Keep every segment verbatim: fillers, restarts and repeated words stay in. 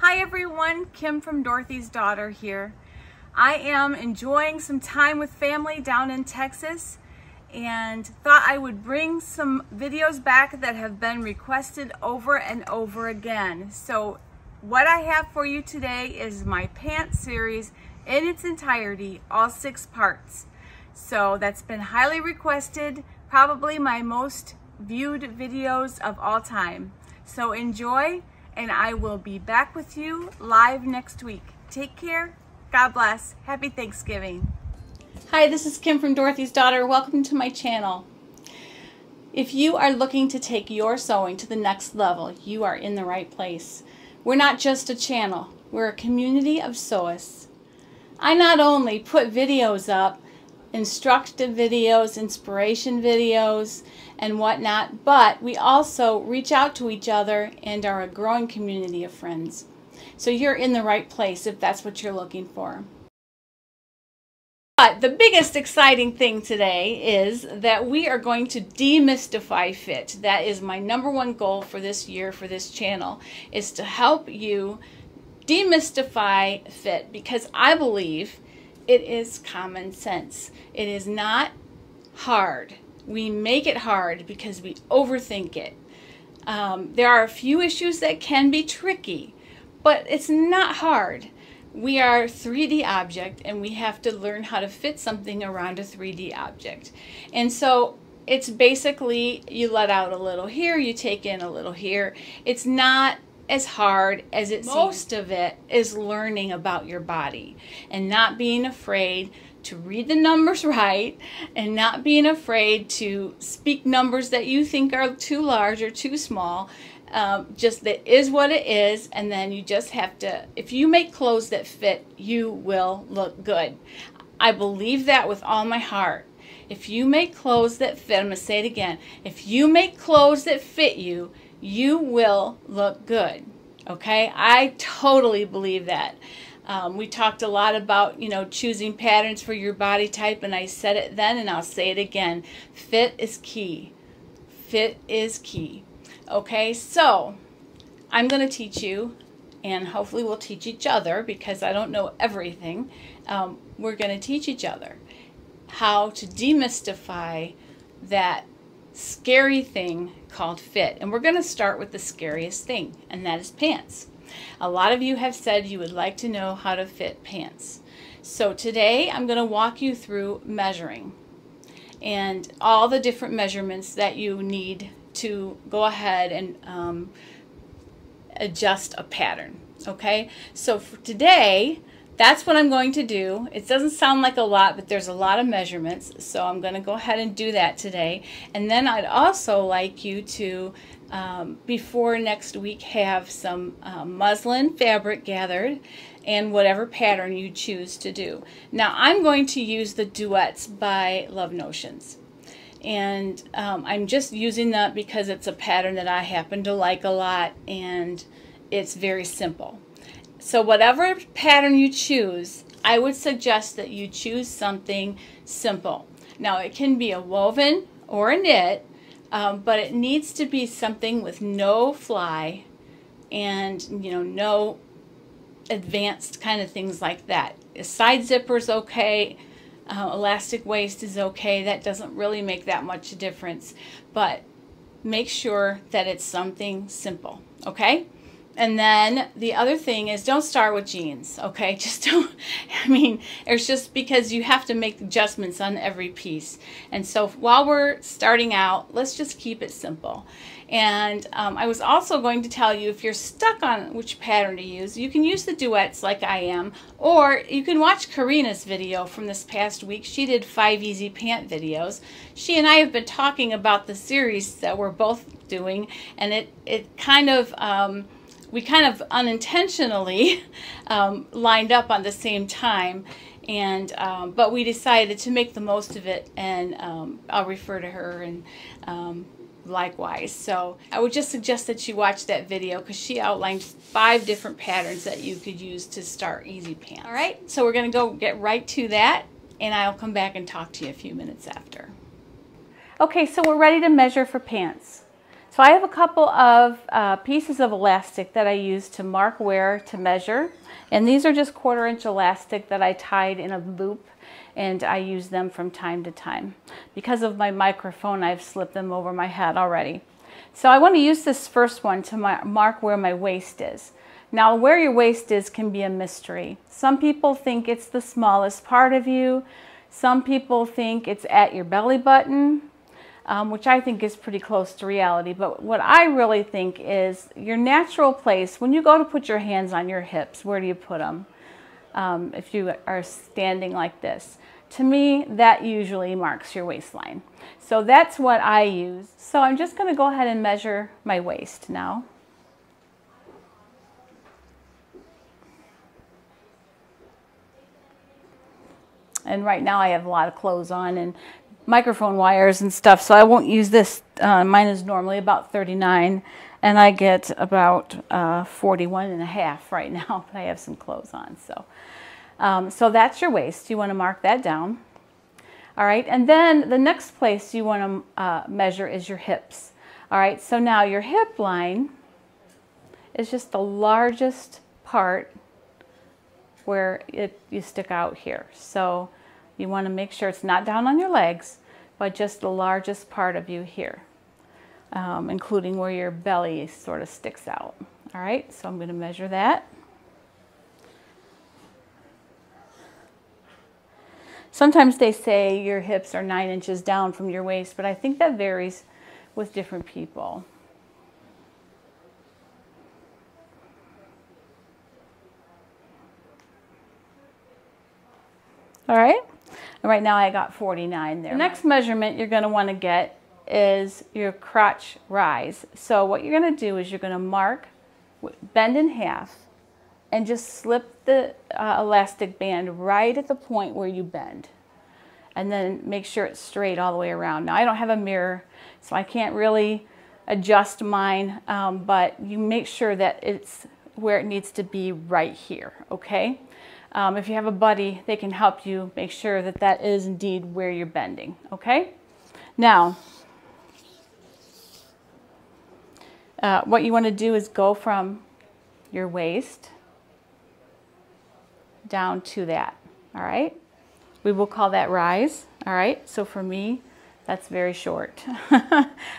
Hi everyone, Kim from Dorothy's Daughter here. I am enjoying some time with family down in Texas and thought I would bring some videos back that have been requested over and over again. So what I have for you today is my pants series in its entirety, all six parts. So that's been highly requested, probably my most viewed videos of all time. So enjoy. And I will be back with you live next week. Take care. God bless. Happy Thanksgiving. Hi, this is Kim from Dorothy's Daughter. Welcome to my channel. If you are looking to take your sewing to the next level, you are in the right place. We're not just a channel. We're a community of sewists. I not only put videos up, instructive videos, inspiration videos, and whatnot, but we also reach out to each other and are a growing community of friends. So you're in the right place if that's what you're looking for. But the biggest exciting thing today is that we are going to demystify fit. That is my number one goal for this year for this channel, is to help you demystify fit, because I believe it is common sense. It is not hard. We make it hard because we overthink it. Um, there are a few issues that can be tricky, but it's not hard. We are a three D object and we have to learn how to fit something around a three D object. And so it's basically you let out a little here, you take in a little here. It's not as hard as it seems. Most of it is learning about your body and not being afraid to read the numbers right and not being afraid to speak numbers that you think are too large or too small. Um, just that is what it is, and then you just have to, if you make clothes that fit, you will look good. I believe that with all my heart. If you make clothes that fit, I'm going to say it again, if you make clothes that fit you, you will look good, okay? I totally believe that. Um, we talked a lot about, you know, choosing patterns for your body type, and I said it then and I'll say it again. Fit is key. Fit is key. Okay, so I'm going to teach you, and hopefully we'll teach each other, because I don't know everything. Um, we're going to teach each other how to demystify that scary thing called fit. And we're going to start with the scariest thing, and that is pants. A lot of you have said you would like to know how to fit pants. So today I'm going to walk you through measuring and all the different measurements that you need to go ahead and um, adjust a pattern. Okay, so for today, that's what I'm going to do. It doesn't sound like a lot, but there's a lot of measurements, so I'm going to go ahead and do that today. And then I'd also like you to, um, before next week, have some uh, muslin fabric gathered and whatever pattern you choose to do. Now, I'm going to use the Duets by Love Notions. And um, I'm just using that because it's a pattern that I happen to like a lot, and it's very simple. So whatever pattern you choose, I would suggest that you choose something simple. Now, it can be a woven or a knit, um, but it needs to be something with no fly and, you know, no advanced kind of things like that. A side zipper's okay. Uh, elastic waist is okay. That doesn't really make that much difference, but make sure that it's something simple, okay? And then the other thing is, don't start with jeans, okay? Just don't, I mean, it's just because you have to make adjustments on every piece. And so while we're starting out, let's just keep it simple. And um, I was also going to tell you, if you're stuck on which pattern to use, you can use the Duets like I am, or you can watch Karina's video from this past week. She did five easy pant videos. She and I have been talking about the series that we're both doing, and it, it kind of, um, we kind of unintentionally um, lined up on the same time, and um, but we decided to make the most of it, and um, I'll refer to her and um, likewise. So I would just suggest that you watch that video, because she outlined five different patterns that you could use to start easy pants. All right, so we're going to go get right to that, and I'll come back and talk to you a few minutes after. Okay, so we're ready to measure for pants. So I have a couple of uh, pieces of elastic that I use to mark where to measure. And these are just quarter inch elastic that I tied in a loop, and I use them from time to time. Because of my microphone, I've slipped them over my head already. So I want to use this first one to mark where my waist is. Now, where your waist is can be a mystery. Some people think it's the smallest part of you. Some people think it's at your belly button, um, which I think is pretty close to reality. But what I really think is your natural place, when you go to put your hands on your hips, where do you put them? Um, if you are standing like this. To me, that usually marks your waistline. So that's what I use. So I'm just going to go ahead and measure my waist now. And right now I have a lot of clothes on and microphone wires and stuff, so I won't use this. Uh, mine is normally about thirty-nine, and I get about uh, forty-one and a half right now, but I have some clothes on. So um, so that's your waist. You want to mark that down. All right, and then the next place you want to uh, measure is your hips. All right, so now your hip line is just the largest part where it, you stick out here. So you want to make sure it's not down on your legs, but just the largest part of you here, um, including where your belly sort of sticks out. All right, so I'm going to measure that. Sometimes they say your hips are nine inches down from your waist, but I think that varies with different people. All right, and right now I got forty-nine there. The next measurement you're gonna wanna get is your crotch rise. So what you're gonna do is you're gonna mark, bend in half, and just slip the uh, elastic band right at the point where you bend. And then make sure it's straight all the way around. Now I don't have a mirror, so I can't really adjust mine, um, but you make sure that it's where it needs to be right here, okay? Um, if you have a buddy, they can help you make sure that that is indeed where you're bending, okay? Now, uh, what you want to do is go from your waist down to that, all right? We will call that rise, all right? So for me, that's very short.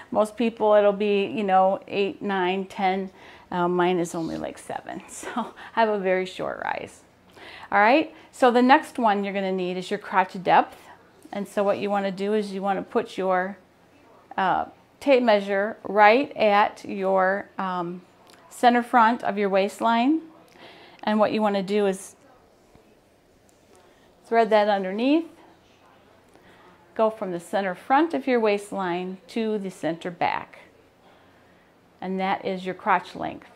Most people, it'll be, you know, eight, nine, ten. Uh, mine is only like seven, so I have a very short rise. All right, so the next one you're going to need is your crotch depth. And so what you want to do is you want to put your uh, tape measure right at your um, center front of your waistline. And what you want to do is thread that underneath, go from the center front of your waistline to the center back. And that is your crotch length.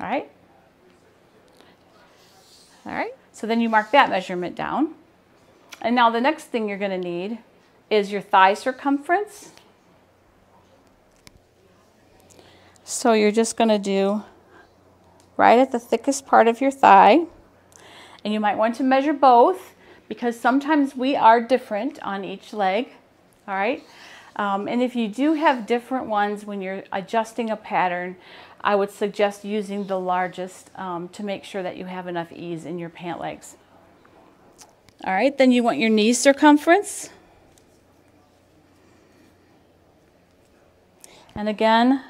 All right. All right. So then you mark that measurement down. And now the next thing you're going to need is your thigh circumference. So you're just going to do right at the thickest part of your thigh. And you might want to measure both because sometimes we are different on each leg. All right. Um, and if you do have different ones when you're adjusting a pattern, I would suggest using the largest um, to make sure that you have enough ease in your pant legs. All right, then you want your knee circumference. And again,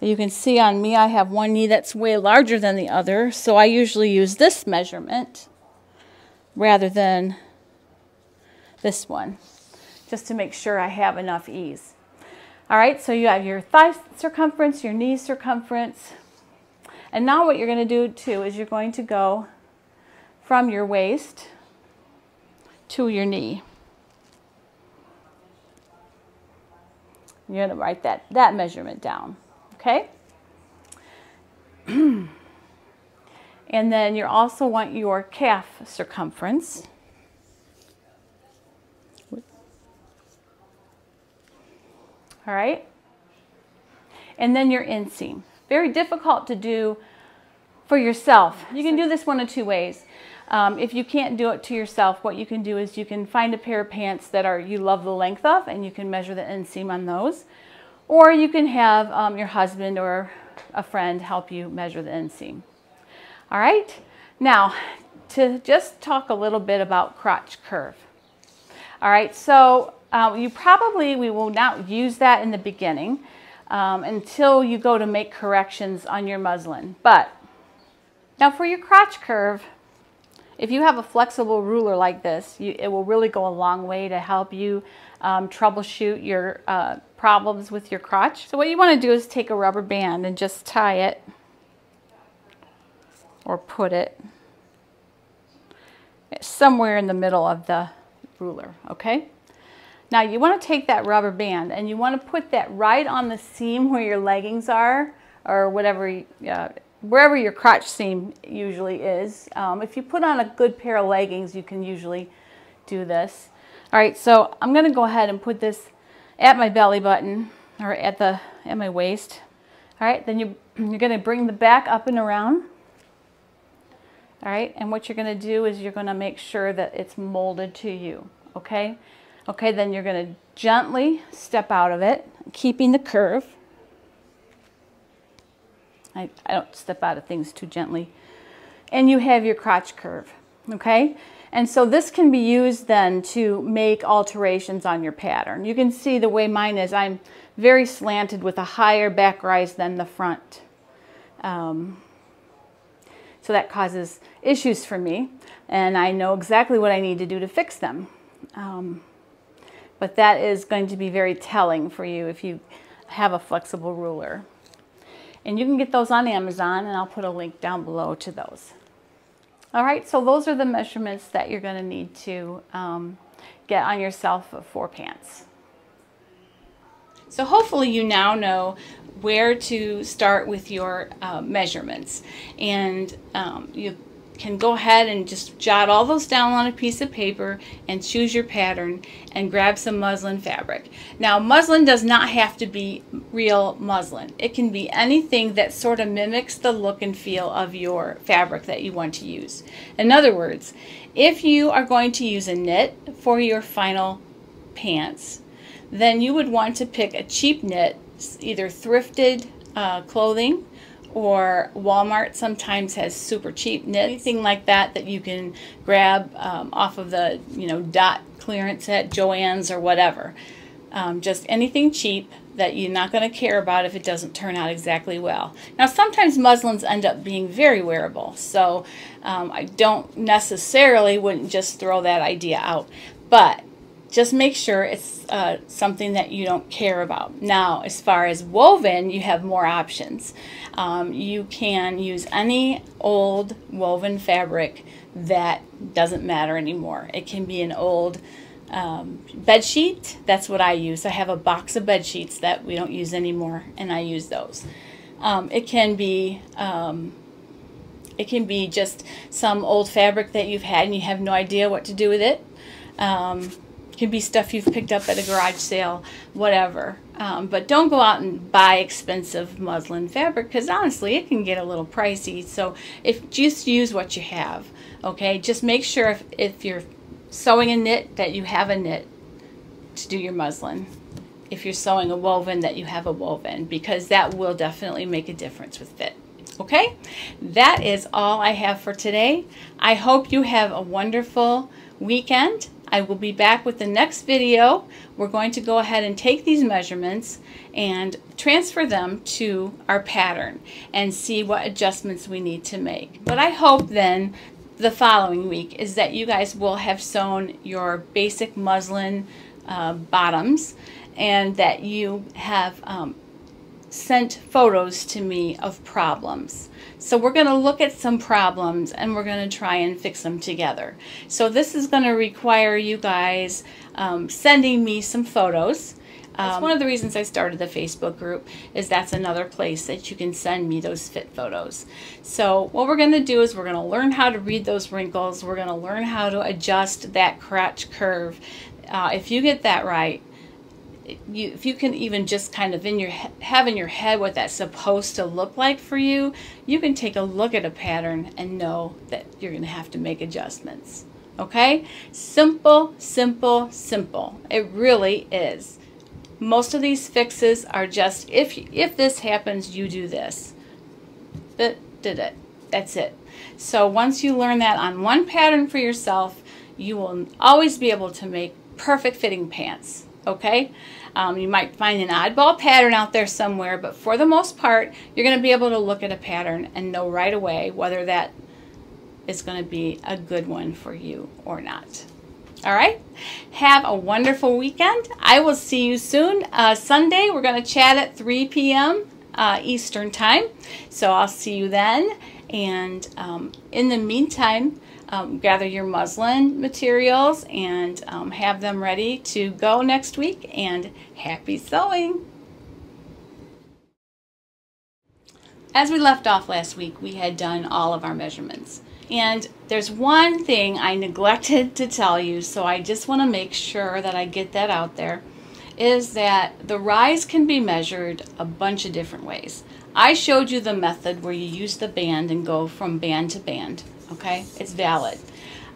you can see on me, I have one knee that's way larger than the other, so I usually use this measurement rather than this one, just to make sure I have enough ease. All right, so you have your thigh circumference, your knee circumference. And now what you're going to do too is you're going to go from your waist to your knee. You're going to write that, that measurement down, okay? And then you also want your calf circumference. All right, and then your inseam. Very difficult to do for yourself. You can do this one of two ways. Um, if you can't do it to yourself, what you can do is you can find a pair of pants that are you love the length of, and you can measure the inseam on those. Or you can have um, your husband or a friend help you measure the inseam. All right, now to just talk a little bit about crotch curve. All right, so uh, you probably, we will not use that in the beginning um, until you go to make corrections on your muslin. But now for your crotch curve, if you have a flexible ruler like this, you, it will really go a long way to help you um, troubleshoot your uh, problems with your crotch. So what you want to do is take a rubber band and just tie it or put it somewhere in the middle of the ruler, okay? Now you want to take that rubber band and you want to put that right on the seam where your leggings are, or whatever, uh, wherever your crotch seam usually is. Um, if you put on a good pair of leggings, you can usually do this. All right, so I'm going to go ahead and put this at my belly button, or at the at my waist. All right, then you, you're going to bring the back up and around. All right, and what you're going to do is you're going to make sure that it's molded to you, okay? Okay, then you're going to gently step out of it, keeping the curve. I, I don't step out of things too gently. And you have your crotch curve, okay? And so this can be used then to make alterations on your pattern. You can see the way mine is, I'm very slanted with a higher back rise than the front. Um, so that causes issues for me, and I know exactly what I need to do to fix them. Um, but that is going to be very telling for you if you have a flexible ruler. And you can get those on Amazon, and I'll put a link down below to those. All right, so those are the measurements that you're going to need to um, get on yourself for pants. So hopefully you now know where to start with your uh, measurements, and um, you can go ahead and just jot all those down on a piece of paper and choose your pattern and grab some muslin fabric. Now, muslin does not have to be real muslin. It can be anything that sort of mimics the look and feel of your fabric that you want to use. In other words, if you are going to use a knit for your final pants, then you would want to pick a cheap knit, either thrifted uh, clothing, or Walmart sometimes has super cheap knits, anything like that that you can grab um, off of the, you know, dot clearance at Joann's or whatever. Um, just anything cheap that you're not going to care about if it doesn't turn out exactly well. Now, sometimes muslins end up being very wearable, so um, I don't necessarily wouldn't just throw that idea out, but just make sure it's uh, something that you don't care about. Now, as far as woven, you have more options. Um, you can use any old woven fabric that doesn't matter anymore. It can be an old um, bed sheet. That's what I use. I have a box of bed sheets that we don't use anymore, and I use those. Um, it can be um, it can be just some old fabric that you've had and you have no idea what to do with it. Um, Can be stuff you've picked up at a garage sale, whatever. Um, but don't go out and buy expensive muslin fabric, because honestly it can get a little pricey. So if just use what you have, okay? Just make sure if, if you're sewing a knit that you have a knit to do your muslin. If you're sewing a woven, that you have a woven, because that will definitely make a difference with fit. Okay, that is all I have for today. I hope you have a wonderful weekend. I will be back with the next video. We're going to go ahead and take these measurements and transfer them to our pattern and see what adjustments we need to make. But I hope then the following week is that you guys will have sewn your basic muslin uh, bottoms, and that you have um, sent photos to me of problems. So we're going to look at some problems and we're going to try and fix them together. So this is going to require you guys um, sending me some photos. Um, that's one of the reasons I started the Facebook group, is that's another place that you can send me those fit photos. So what we're going to do is we're going to learn how to read those wrinkles. We're going to learn how to adjust that crotch curve. Uh, if you get that right, you, if you can even just kind of in your have in your head what that's supposed to look like for you, you can take a look at a pattern and know that you're going to have to make adjustments. Okay? Simple, simple, simple. It really is. Most of these fixes are just, if, if this happens, you do this. That did it. That's it. So once you learn that on one pattern for yourself, you will always be able to make perfect fitting pants. Okay? Um, you might find an oddball pattern out there somewhere, but for the most part, you're going to be able to look at a pattern and know right away whether that is going to be a good one for you or not. All right? Have a wonderful weekend. I will see you soon. Uh, Sunday, we're going to chat at three P M Uh, Eastern time. So I'll see you then. And um, in the meantime, um, gather your muslin materials and um, have them ready to go next week. And happy sewing! As we left off last week, we had done all of our measurements. And there's one thing I neglected to tell you, so I just want to make sure that I get that out there, is that the rise can be measured a bunch of different ways. I showed you the method where you use the band and go from band to band, okay? It's valid.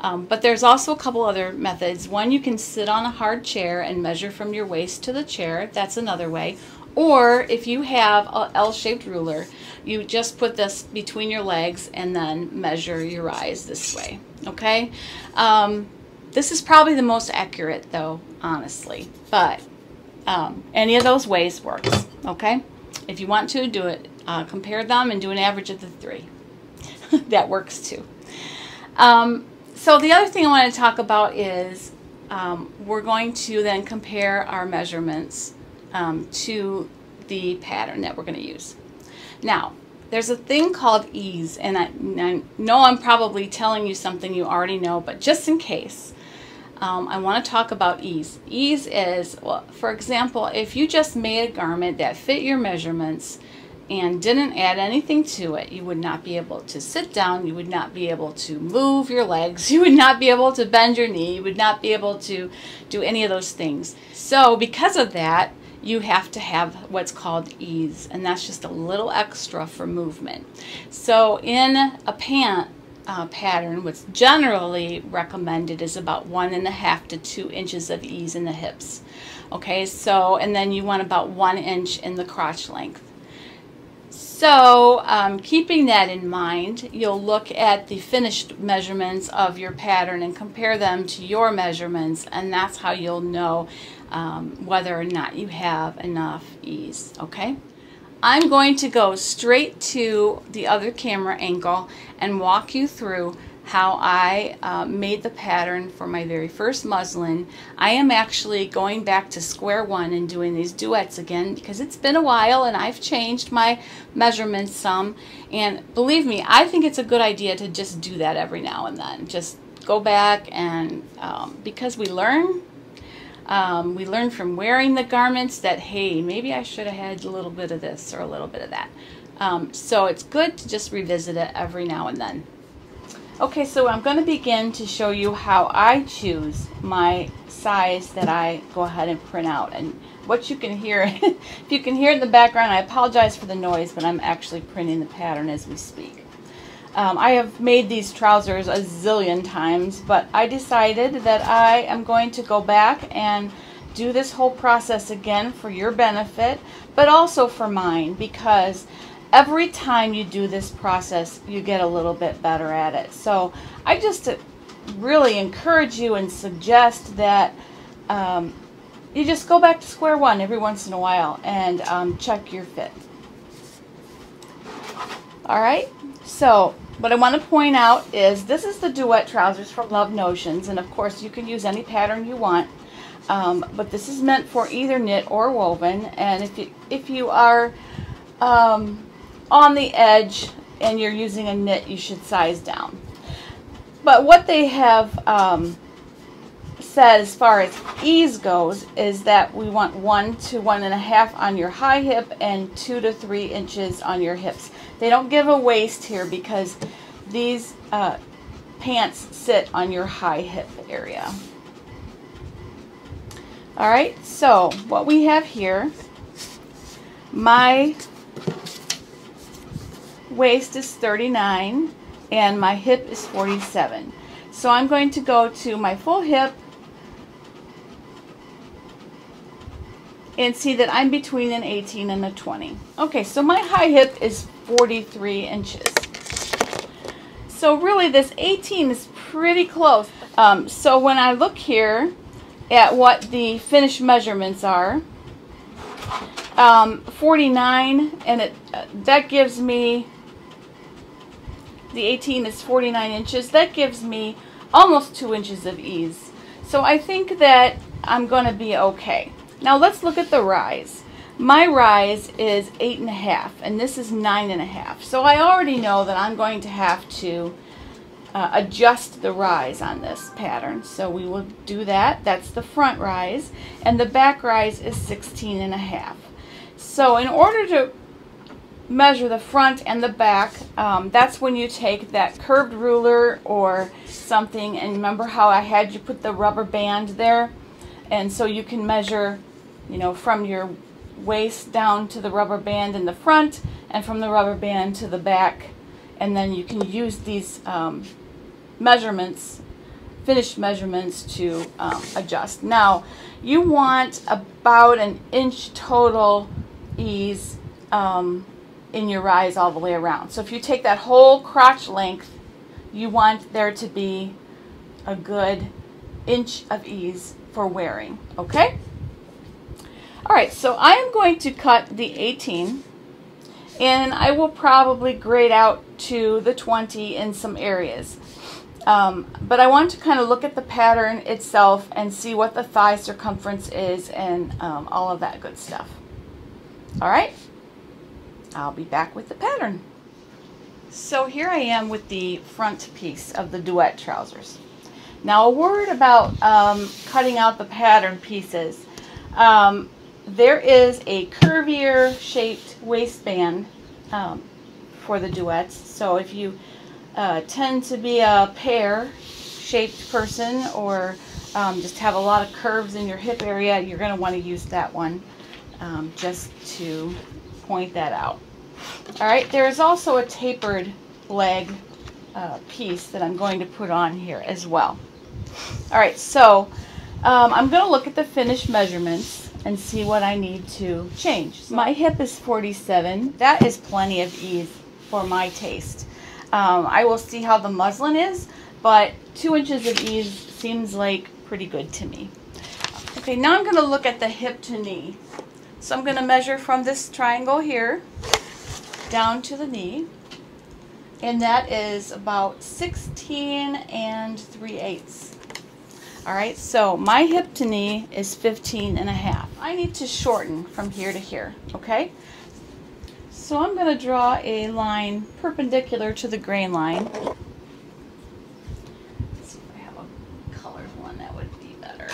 Um, but there's also a couple other methods. One, you can sit on a hard chair and measure from your waist to the chair. That's another way. Or if you have an L-shaped ruler, you just put this between your legs and then measure your rise this way, okay? Um, this is probably the most accurate though, honestly, but Um, any of those ways works, okay? If you want to, do it, uh, compare them and do an average of the three. That works too. Um, so the other thing I want to talk about is um, we're going to then compare our measurements um, to the pattern that we're going to use. Now, there's a thing called ease, and I, and I know I'm probably telling you something you already know, but just in case, Um, I want to talk about ease. Ease is, well, for example, if you just made a garment that fit your measurements and didn't add anything to it, you would not be able to sit down, you would not be able to move your legs, you would not be able to bend your knee, you would not be able to do any of those things. So because of that, you have to have what's called ease, and that's just a little extra for movement. So in a pant, Uh, pattern, what's generally recommended is about one and a half to two inches of ease in the hips. Okay, so, and then you want about one inch in the crotch length. So um, keeping that in mind, you'll look at the finished measurements of your pattern and compare them to your measurements, and that's how you'll know um, whether or not you have enough ease. Okay, I'm going to go straight to the other camera angle and walk you through how I uh, made the pattern for my very first muslin. I am actually going back to square one and doing these duets again because it's been a while and I've changed my measurements some. And believe me, I think it's a good idea to just do that every now and then. Just go back and um, because we learn. Um, we learn from wearing the garments that, hey, maybe I should have had a little bit of this or a little bit of that. Um, so it's good to just revisit it every now and then. Okay, so I'm going to begin to show you how I choose my size that I go ahead and print out. And what you can hear, if you can hear in the background, I apologize for the noise, but I'm actually printing the pattern as we speak. Um, I have made these trousers a zillion times, but I decided that I am going to go back and do this whole process again for your benefit, but also for mine, because every time you do this process, you get a little bit better at it. So I just really encourage you and suggest that um, you just go back to square one every once in a while and um, check your fit. All right, so what I want to point out is this is the Duet Trousers from Love Notions, and of course you can use any pattern you want, um, but this is meant for either knit or woven. And if you, if you are um, on the edge and you're using a knit, you should size down. But what they have um, said as far as ease goes is that we want one to one and a half on your high hip and two to three inches on your hips. They don't give a waist here because these uh, pants sit on your high hip area. All right, so what we have here, my waist is thirty-nine and my hip is forty-seven. So I'm going to go to my full hip and see that I'm between an eighteen and a twenty. Okay, so my high hip is forty-three inches. So really this eighteen is pretty close. Um, so when I look here at what the finished measurements are, um, forty-nine, and it uh, that gives me, the eighteen is forty-nine inches, that gives me almost two inches of ease. So I think that I'm going to be okay. Now let's look at the rise. My rise is eight and a half, and this is nine and a half. So I already know that I'm going to have to uh, adjust the rise on this pattern. So we will do that. That's the front rise, and the back rise is sixteen and a half. So in order to measure the front and the back, um, that's when you take that curved ruler or something, and remember how I had you put the rubber band there, and so you can measure, you know, from your waist down to the rubber band in the front and from the rubber band to the back, and then you can use these um, measurements, finished measurements, to um, adjust. Now you want about an inch total ease um, in your rise all the way around. So if you take that whole crotch length, you want there to be a good inch of ease for wearing, okay? All right, so I am going to cut the eighteen, and I will probably grade out to the twenty in some areas. Um, but I want to kind of look at the pattern itself and see what the thigh circumference is and um, all of that good stuff. All right, I'll be back with the pattern. So here I am with the front piece of the duet trousers. Now a word about um, cutting out the pattern pieces. Um, There is a curvier shaped waistband um, for the duets. So if you uh, tend to be a pear shaped person, or um, just have a lot of curves in your hip area, you're going to want to use that one, um, just to point that out. All right, there is also a tapered leg uh, piece that I'm going to put on here as well. All right, so um, I'm going to look at the finished measurements and see what I need to change. My hip is forty-seven. That is plenty of ease for my taste. Um, I will see how the muslin is, but two inches of ease seems like pretty good to me. Okay, now I'm gonna look at the hip to knee. So I'm gonna measure from this triangle here down to the knee, and that is about sixteen and three eighths. All right, so my hip to knee is fifteen and a half. I need to shorten from here to here, okay? So I'm going to draw a line perpendicular to the grain line. Let's see if I have a colored one, that would be better.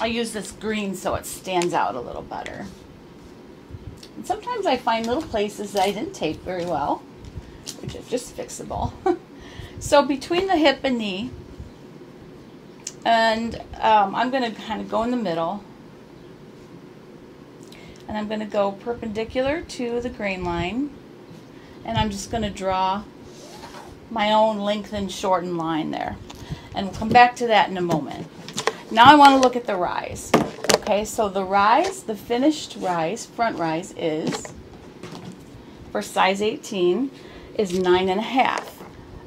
I use this green so it stands out a little better. And sometimes I find little places that I didn't tape very well, which is just fixable. So between the hip and knee, and um, I'm going to kind of go in the middle, and I'm going to go perpendicular to the grain line, and I'm just going to draw my own length and shorten line there, and we'll come back to that in a moment. Now I want to look at the rise. Okay, so the rise, the finished rise, front rise, is for size eighteen is nine and a half.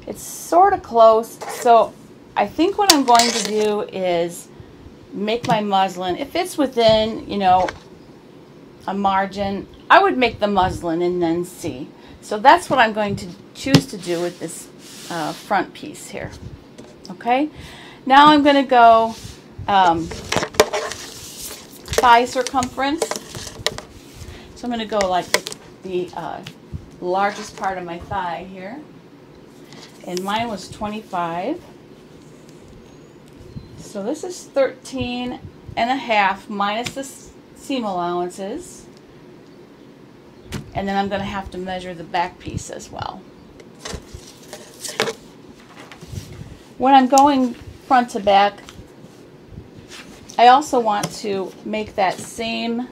It's sort of close, so I think what I'm going to do is make my muslin, if it's within, you know, a margin, I would make the muslin and then see. So that's what I'm going to choose to do with this uh, front piece here. Okay, now I'm going to go um, thigh circumference. So I'm going to go like the, the uh, largest part of my thigh here, and mine was twenty-five. So this is thirteen and a half minus the seam allowances. And then I'm going to have to measure the back piece as well. When I'm going front to back, I also want to make that same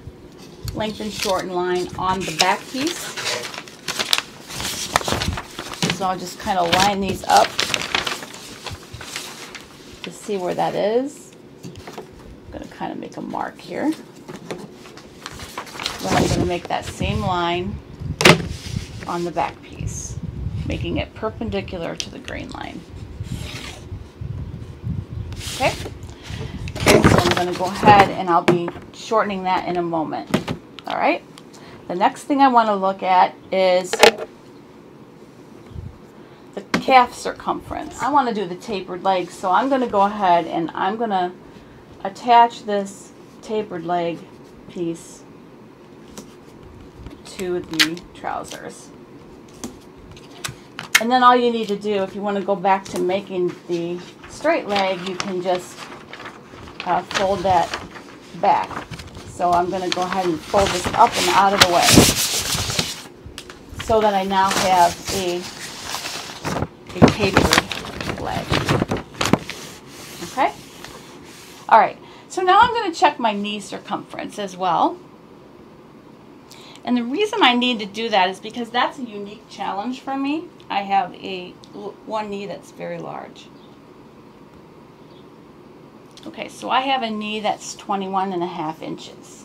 length and shorten line on the back piece. So I'll just kind of line these up to see where that is. I'm going to kind of make a mark here. Then I'm going to make that same line on the back piece, making it perpendicular to the green line. Okay, so I'm going to go ahead and I'll be shortening that in a moment. All right, the next thing I want to look at is the calf circumference. I want to do the tapered leg, so I'm going to go ahead and I'm going to attach this tapered leg piece to the trousers. And then all you need to do, if you want to go back to making the straight leg, you can just uh, fold that back. So I'm going to go ahead and fold this up and out of the way, so that I now have a, a tapered leg. Okay? All right. So now I'm going to check my knee circumference as well. And the reason I need to do that is because that's a unique challenge for me. I have a one knee that's very large. Okay, so I have a knee that's twenty-one and a half inches.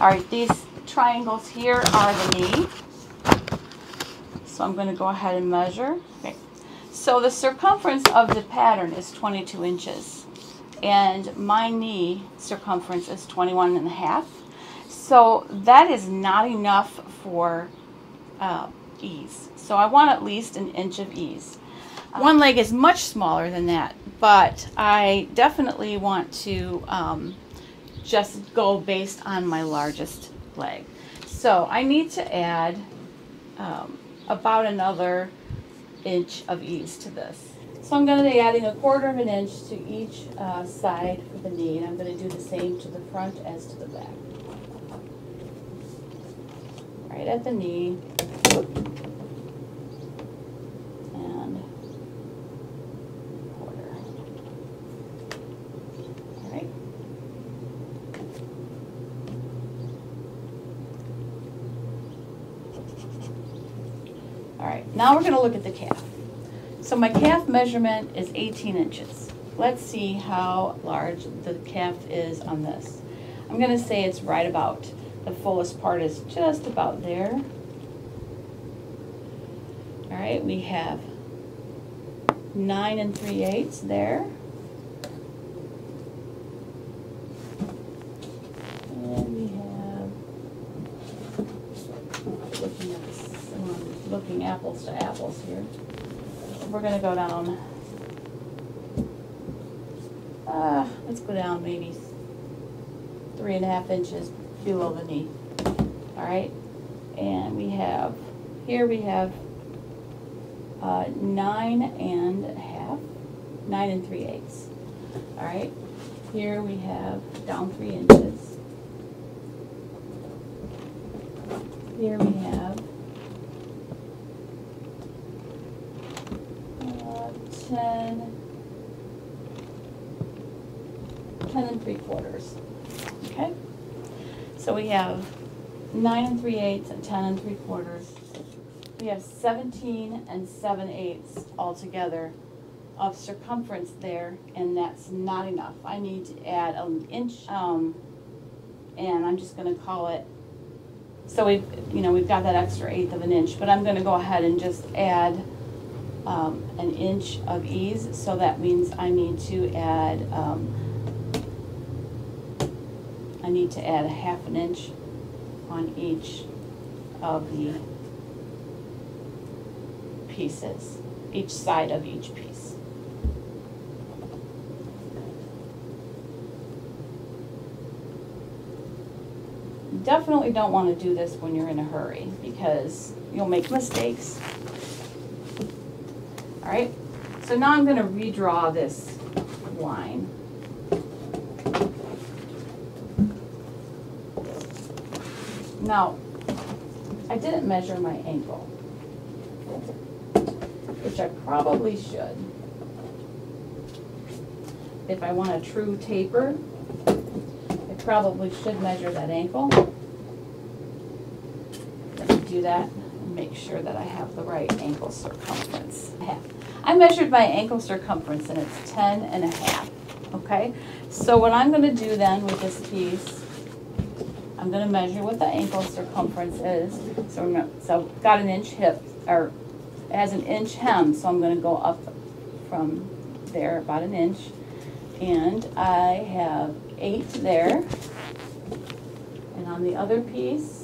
All right, these triangles here are the knee. So I'm going to go ahead and measure. Okay. So the circumference of the pattern is twenty-two inches. And my knee circumference is twenty-one and a half. So that is not enough for uh, ease. So I want at least an inch of ease. One leg is much smaller than that, but I definitely want to um, just go based on my largest leg. So I need to add um, about another inch of ease to this. So I'm going to be adding a quarter of an inch to each uh, side of the knee, and I'm going to do the same to the front as to the back. Right at the knee, and quarter. All right. All right, now we're going to look at the calf. So my calf measurement is eighteen inches. Let's see how large the calf is on this. I'm going to say it's right about. The fullest part is just about there. All right, we have nine and three eighths there. And we have, looking, at this, um, looking apples to apples here, we're going to go down, uh, let's go down maybe three and a half inches below the knee. All right, and we have here we have uh, nine and a half, nine and three eighths. All right, here we have down three inches. Here we have uh, ten, ten and three quarters. Okay. So we have nine and three eighths and ten and three quarters. We have seventeen and seven eighths altogether of circumference there, and that's not enough. I need to add an inch, um, and I'm just going to call it. So we've, you know, we've got that extra eighth of an inch, but I'm going to go ahead and just add um, an inch of ease. So that means I need to add. Um, I need to add a half an inch on each of the pieces, each side of each piece. You definitely don't want to do this when you're in a hurry, because you'll make mistakes. All right, so now I'm going to redraw this line. Now, I didn't measure my ankle, which I probably should. If I want a true taper, probably should measure that ankle. Let me do that and make sure that I have the right ankle circumference. I measured my ankle circumference and it's ten and a half, okay? So what I'm gonna do then with this piece, I'm gonna measure what the ankle circumference is. So, I'm gonna, so I've got an inch hip, or it has an inch hem, so I'm gonna go up from there about an inch. And I have eight there. And on the other piece,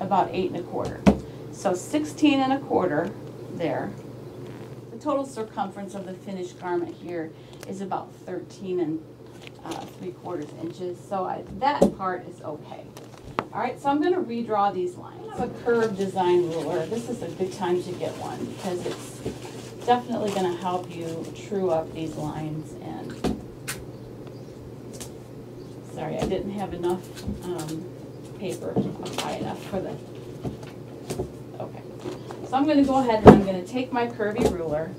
about eight and a quarter. So sixteen and a quarter there. The total circumference of the finished garment here is about thirteen and three quarters inches. So I, that part is okay. All right, so I'm going to redraw these lines. I have a curved design ruler. This is a good time to get one because it's definitely going to help you true up these lines. And sorry, I didn't have enough um, paper high enough for the. Okay, so I'm going to go ahead and I'm going to take my curvy ruler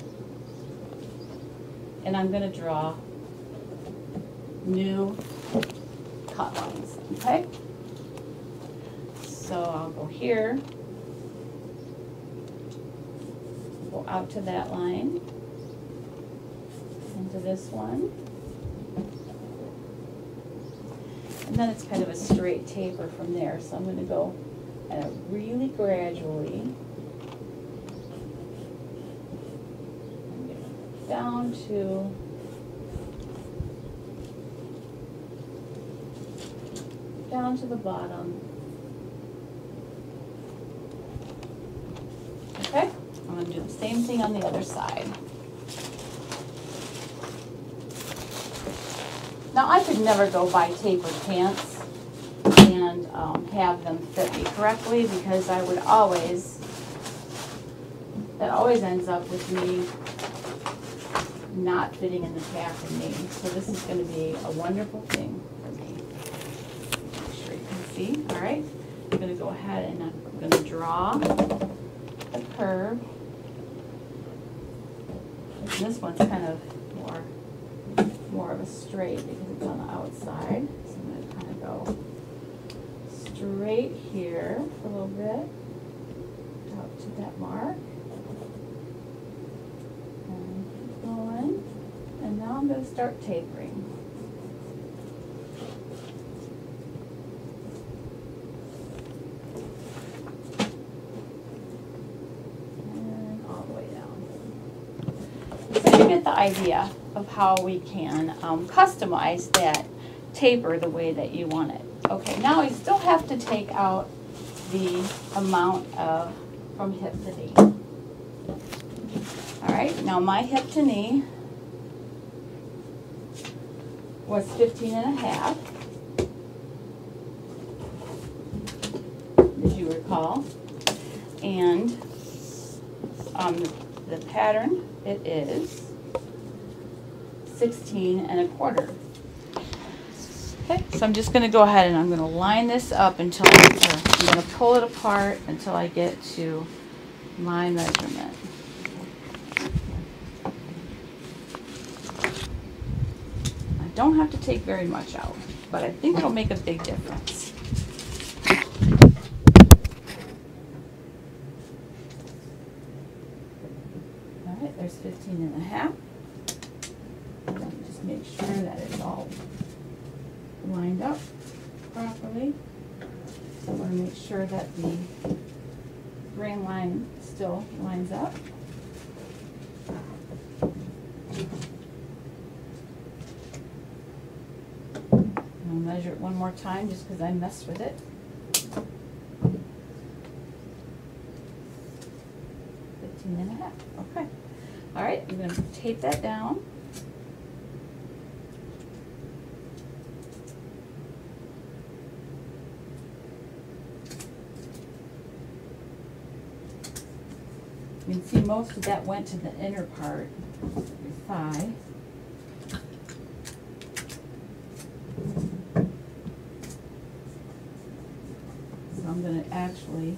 and I'm going to draw new cut lines. Okay. So I'll go here, go out to that line, into this one, and then it's kind of a straight taper from there. So I'm going to go uh, really gradually down to down to the bottom. Okay, I'm going to do the same thing on the other side. Now I could never go buy tapered pants and um, have them fit me correctly because I would always, that always ends up with me not fitting in the pack for me. So this is going to be a wonderful thing for me. Make sure you can see. All right, I'm going to go ahead and I'm going to draw the curve. This one's kind of more, more of a straight because it's on the outside. So I'm going to kind of go straight here for a little bit, up to that mark. And keep going. And now I'm going to start tapering. Idea of how we can um, customize that taper the way that you want it. Okay, now we still have to take out the amount of from hip to knee. All right, now my hip to knee was fifteen and a half, as you recall, and um, the, the pattern it is sixteen and a quarter. Okay, so I'm just going to go ahead and I'm going to line this up until I, I'm going to pull it apart until I get to my measurement. I don't have to take very much out, but I think it'll make a big difference. All right, there's fifteen and a half. Make sure that it's all lined up properly. I want to make sure that the grain line still lines up. I'll measure it one more time just because I messed with it. fifteen and a half. Okay. All right, I'm going to tape that down. You can see most of that went to the inner part of your thigh. So I'm going to actually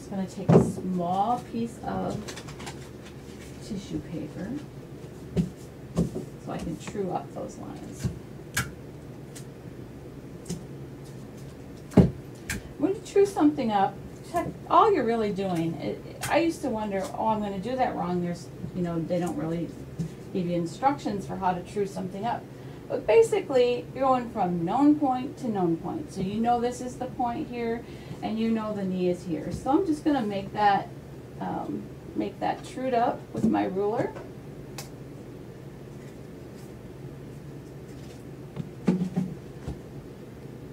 just going to take a small piece of tissue paper so I can true up those lines. When you true something up, check all you're really doing. It, I used to wonder, oh, I'm going to do that wrong. There's, you know, they don't really give you instructions for how to true something up. But basically, you're going from known point to known point. So you know this is the point here, and you know the knee is here. So I'm just going to make that, um, make that trued up with my ruler.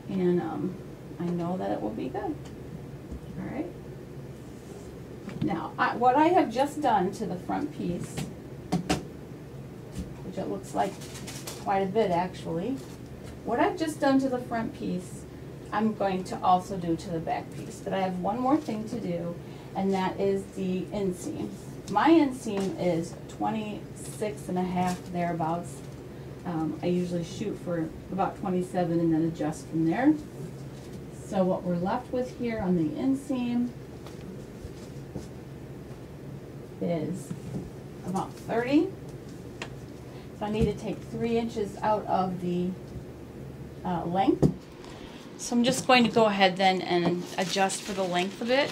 And um, I know that it will be good. All right. Now, I, what I have just done to the front piece, which it looks like quite a bit actually. What I've just done to the front piece, I'm going to also do to the back piece, but I have one more thing to do, and that is the inseam. My inseam is twenty-six and a half, thereabouts. Um, I usually shoot for about twenty-seven and then adjust from there. So what we're left with here on the inseam is about thirty. So I need to take three inches out of the uh, length. So I'm just going to go ahead then and adjust for the length of it.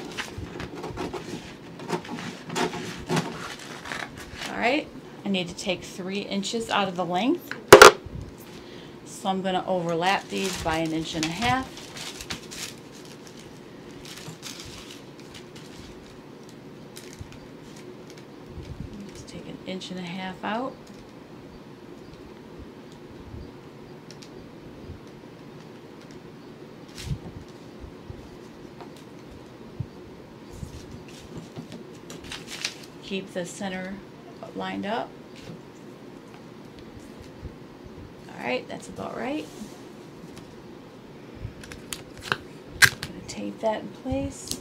All right, I need to take three inches out of the length. So I'm going to overlap these by an inch and a half. Just take an inch and a half out. Keep the center lined up. All right, that's about right. I'm gonna tape that in place.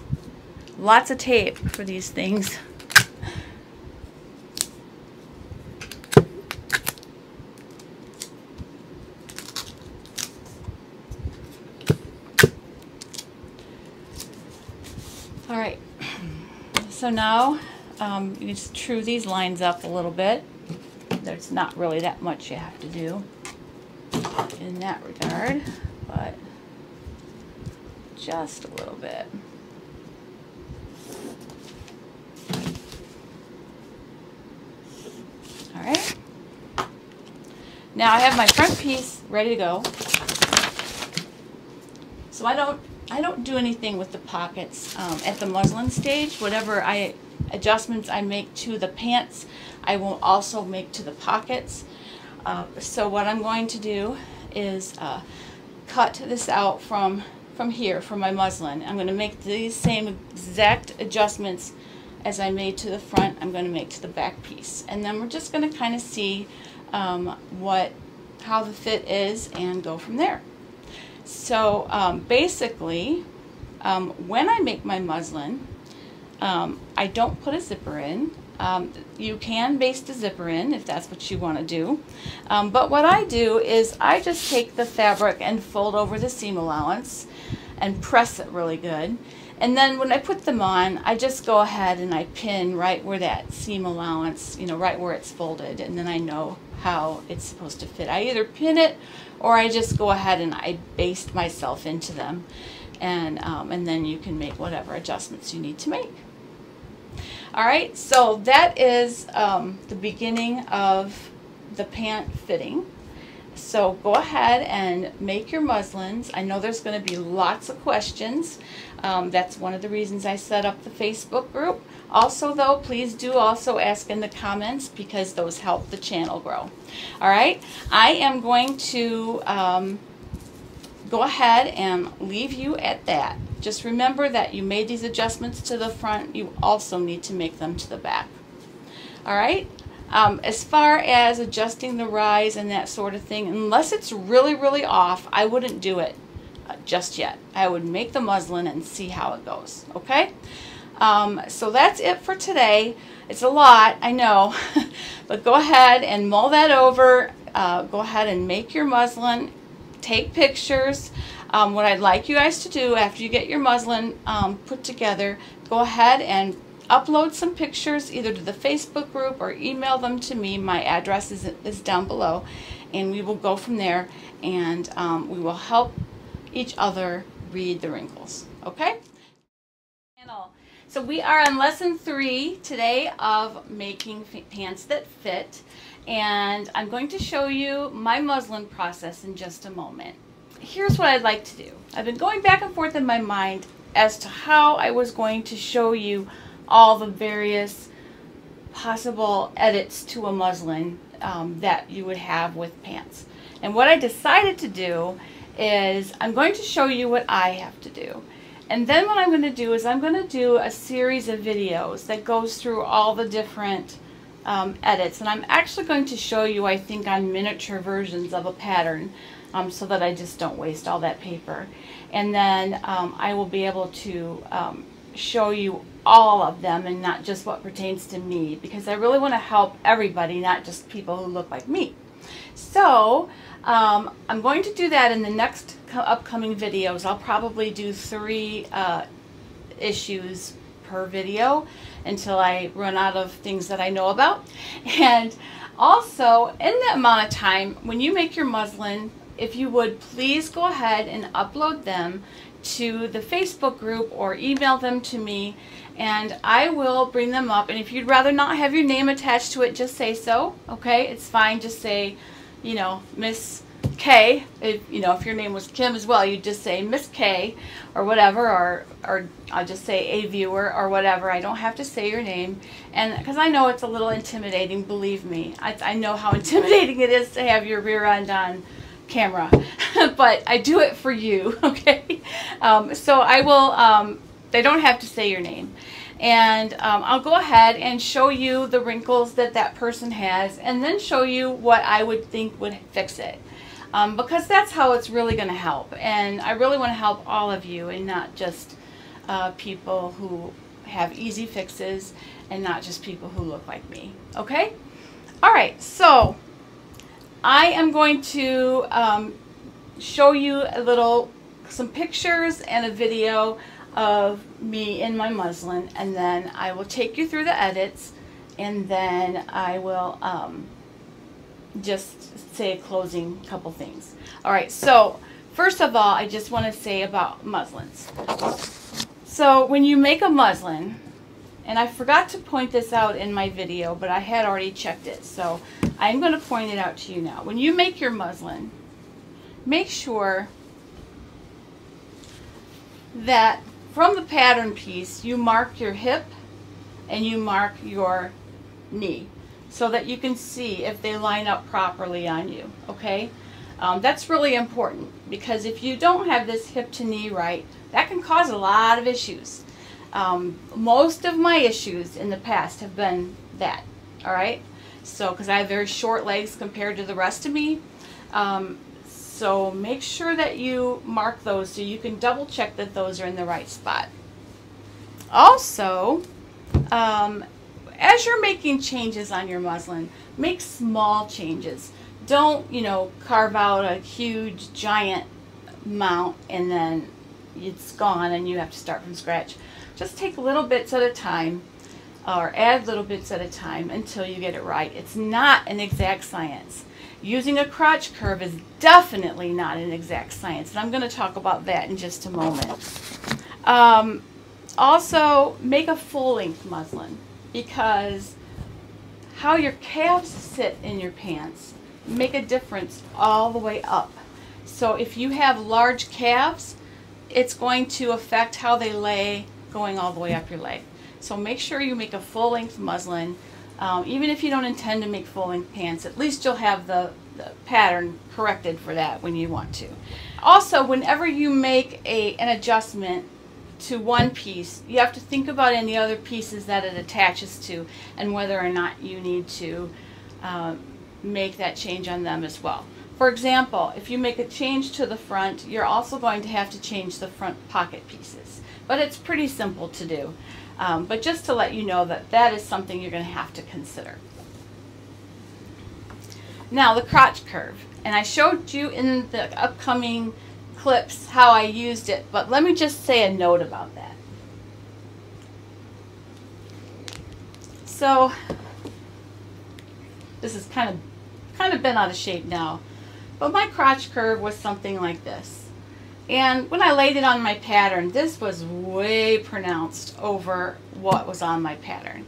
Lots of tape for these things. All right, so now Um, you just true these lines up a little bit. There's not really that much you have to do in that regard, but just a little bit. All right. Now I have my front piece ready to go. So I don't, I don't do anything with the pockets um, at the muslin stage. Whatever I adjustments I make to the pants, I will also make to the pockets. Uh, so what I'm going to do is uh, cut this out from from here, from my muslin. I'm going to make these same exact adjustments as I made to the front. I'm going to make to the back piece, and then we're just going to kind of see um, what how the fit is and go from there. So um, basically, um, when I make my muslin, Um, I don't put a zipper in. Um, you can baste a zipper in if that's what you want to do. Um, but what I do is I just take the fabric and fold over the seam allowance and press it really good. And then when I put them on, I just go ahead and I pin right where that seam allowance, you know, right where it's folded. And then I know how it's supposed to fit. I either pin it or I just go ahead and I baste myself into them. And, um, and then you can make whatever adjustments you need to make. All right, so that is um, the beginning of the pant fitting. So go ahead and make your muslins. I know there's going to be lots of questions. Um, that's one of the reasons I set up the Facebook group. Also, though, please do also ask in the comments, because those help the channel grow. All right, I am going to um, go ahead and leave you at that. Just remember that you made these adjustments to the front. You also need to make them to the back. All right. Um, as far as adjusting the rise and that sort of thing, unless it's really, really off, I wouldn't do it uh, just yet. I would make the muslin and see how it goes. Okay. Um, so that's it for today. It's a lot, I know, but go ahead and mull that over. Uh, go ahead and make your muslin. Take pictures. Um, what I'd like you guys to do after you get your muslin um, put together, go ahead and upload some pictures either to the Facebook group or email them to me. My address is, is down below, and we will go from there, and um, we will help each other read the wrinkles, okay? So we are on lesson three today of making pants that fit, and I'm going to show you my muslin process in just a moment. Here's what I'd like to do. I've been going back and forth in my mind as to how I was going to show you all the various possible edits to a muslin um, that you would have with pants. And what I decided to do is I'm going to show you what I have to do. And then what I'm going to do is I'm going to do a series of videos that goes through all the different um, edits. And I'm actually going to show you, I think, on miniature versions of a pattern um, so that I just don't waste all that paper. And then um, I will be able to um, show you all of them and not just what pertains to me, because I really want to help everybody, not just people who look like me. So um, I'm going to do that in the next upcoming videos. I'll probably do three uh, issues per video until I run out of things that I know about. And also, in the amount of time when you make your muslin, if you would please go ahead and upload them to the Facebook group or email them to me, and I will bring them up. And if you'd rather not have your name attached to it, just say so, okay? It's fine. Just say, you know, Miss K. If, you know, if your name was Kim as well, you'd just say Miss K or whatever, or, or I'll just say a viewer or whatever. I don't have to say your name, and because I know it's a little intimidating, believe me. I, I know how intimidating it is to have your rear end on camera, but I do it for you, okay? Um, so I will, um, they don't have to say your name, and um, I'll go ahead and show you the wrinkles that that person has, and then show you what I would think would fix it, um, because that's how it's really going to help. And I really want to help all of you, and not just uh, people who have easy fixes, and not just people who look like me, okay? All right, so I am going to um, show you a little, some pictures and a video of me in my muslin, and then I will take you through the edits, and then I will um, just say a closing couple things. All right, so first of all, I just want to say about muslins. So when you make a muslin, and I forgot to point this out in my video, but I had already checked it, so I'm going to point it out to you now. When you make your muslin, make sure that from the pattern piece, you mark your hip and you mark your knee so that you can see if they line up properly on you, okay? Um, that's really important, because if you don't have this hip to knee right, that can cause a lot of issues. Um, most of my issues in the past have been that, all right? So, because I have very short legs compared to the rest of me. Um, so make sure that you mark those so you can double check that those are in the right spot. Also, um, as you're making changes on your muslin, make small changes. Don't, you know, carve out a huge, giant amount and then it's gone and you have to start from scratch. Just take little bits at a time, or add little bits at a time until you get it right. It's not an exact science. Using a crotch curve is definitely not an exact science, and I'm going to talk about that in just a moment. Um, also, make a full-length muslin, because how your calves sit in your pants make a difference all the way up. So if you have large calves, it's going to affect how they lay going all the way up your leg. So make sure you make a full-length muslin. Um, even if you don't intend to make full-length pants, at least you'll have the, the pattern corrected for that when you want to. Also, whenever you make a, an adjustment to one piece, you have to think about any other pieces that it attaches to and whether or not you need to um, make that change on them as well. For example, if you make a change to the front, you're also going to have to change the front pocket pieces. But it's pretty simple to do. Um, but just to let you know that that is something you're going to have to consider. Now, the crotch curve. And I showed you in the upcoming clips how I used it, but let me just say a note about that. So this is kind of kind of bent out of shape now, but my crotch curve was something like this. And when I laid it on my pattern, this was way pronounced over what was on my pattern.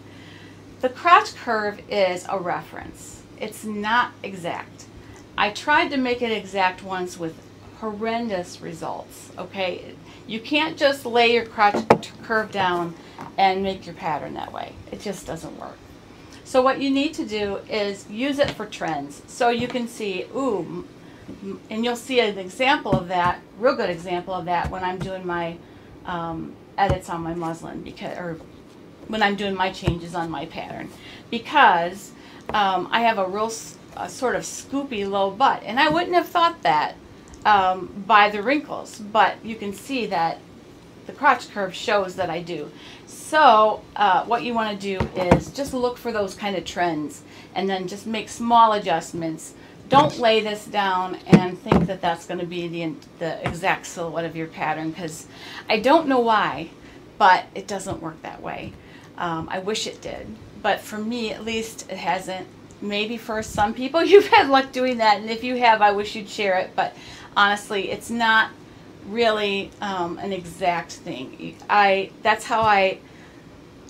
The crotch curve is a reference. It's not exact. I tried to make it exact once with horrendous results, okay? You can't just lay your crotch curve down and make your pattern that way. It just doesn't work. So what you need to do is use it for trends. So you can see, ooh, and you'll see an example of that, real good example of that when I'm doing my um, edits on my muslin, because, or when I'm doing my changes on my pattern, because um, I have a real a sort of scoopy low butt, and I wouldn't have thought that um, by the wrinkles, but you can see that the crotch curve shows that I do. So uh, what you want to do is just look for those kind of trends and then just make small adjustments. Don't lay this down and think that that's going to be the, the exact silhouette of your pattern, because I don't know why, but it doesn't work that way. Um, I wish it did, but for me at least it hasn't. Maybe for some people you've had luck doing that, and if you have, I wish you'd share it, but honestly it's not really um, an exact thing. I that's how I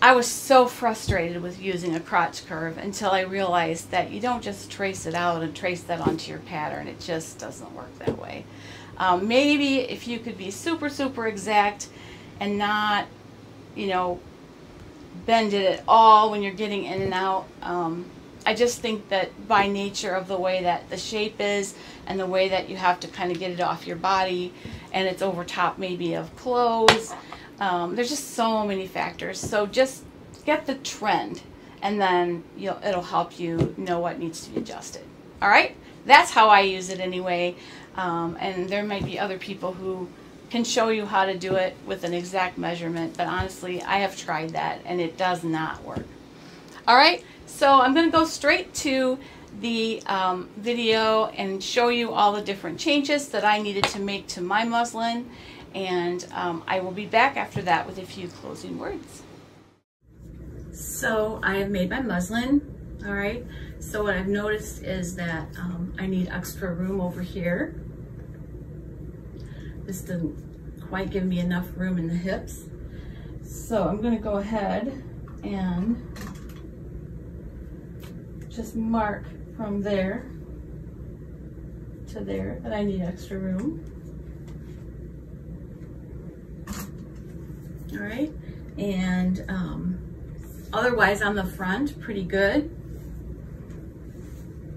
I was so frustrated with using a crotch curve until I realized that you don't just trace it out and trace that onto your pattern. It just doesn't work that way. Um, maybe if you could be super, super exact and not, you know, bend it at all when you're getting in and out. Um, I just think that by nature of the way that the shape is and the way that you have to kind of get it off your body, and it's over top maybe of clothes. Um, there's just so many factors. So just get the trend, and then you'll, it'll help you know what needs to be adjusted. All right? That's how I use it anyway. Um, and there might be other people who can show you how to do it with an exact measurement. But honestly, I have tried that, and it does not work. All right? So I'm going to go straight to the um, video and show you all the different changes that I needed to make to my muslin. And um, I will be back after that with a few closing words. So I have made my muslin, all right? So what I've noticed is that um, I need extra room over here. This didn't quite give me enough room in the hips. So I'm gonna go ahead and just mark from there to there that I need extra room. All right, and um, otherwise on the front, pretty good.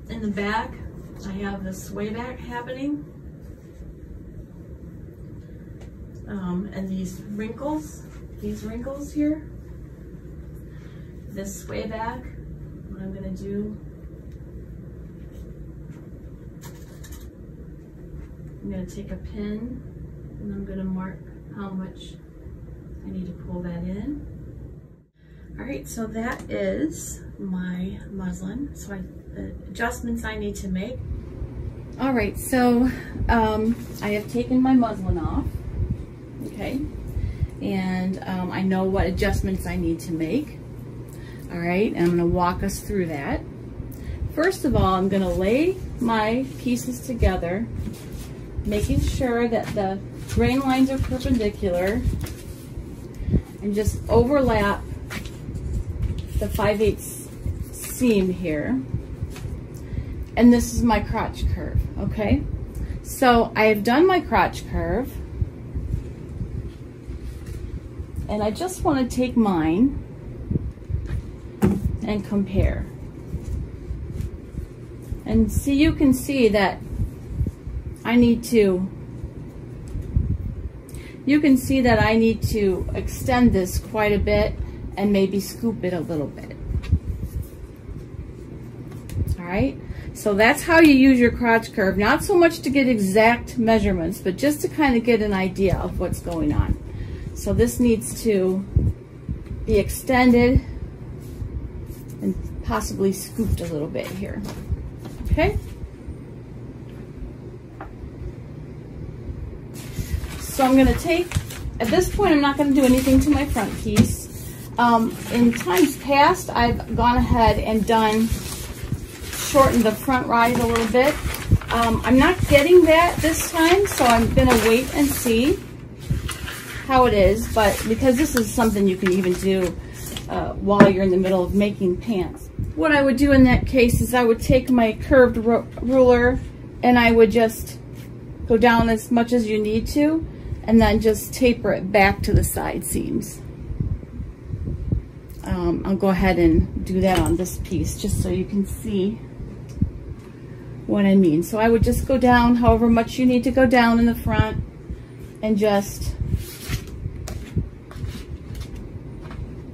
In the back, I have the sway back happening. Um, and these wrinkles, these wrinkles here, this sway back, what I'm gonna do, I'm gonna take a pin and I'm gonna mark how much I need to pull that in. All right, so that is my muslin. So I, the adjustments I need to make. All right, so um, I have taken my muslin off, okay? And um, I know what adjustments I need to make. All right, and I'm gonna walk us through that. First of all, I'm gonna lay my pieces together, making sure that the grain lines are perpendicular, and just overlap the five eighths seam here. And this is my crotch curve, okay? So I have done my crotch curve, and I just want to take mine and compare. And see, you can see that I need to You can see that I need to extend this quite a bit and maybe scoop it a little bit. All right, so that's how you use your crotch curve. Not so much to get exact measurements, but just to kind of get an idea of what's going on. So this needs to be extended and possibly scooped a little bit here, okay? So I'm going to take, at this point I'm not going to do anything to my front piece. Um, in times past, I've gone ahead and done, shortened the front rise a little bit. Um, I'm not getting that this time, so I'm gonna wait and see how it is, but because this is something you can even do uh, while you're in the middle of making pants. What I would do in that case is I would take my curved ru ruler and I would just go down as much as you need to and then just taper it back to the side seams. Um, I'll go ahead and do that on this piece just so you can see what I mean. So I would just go down however much you need to go down in the front and just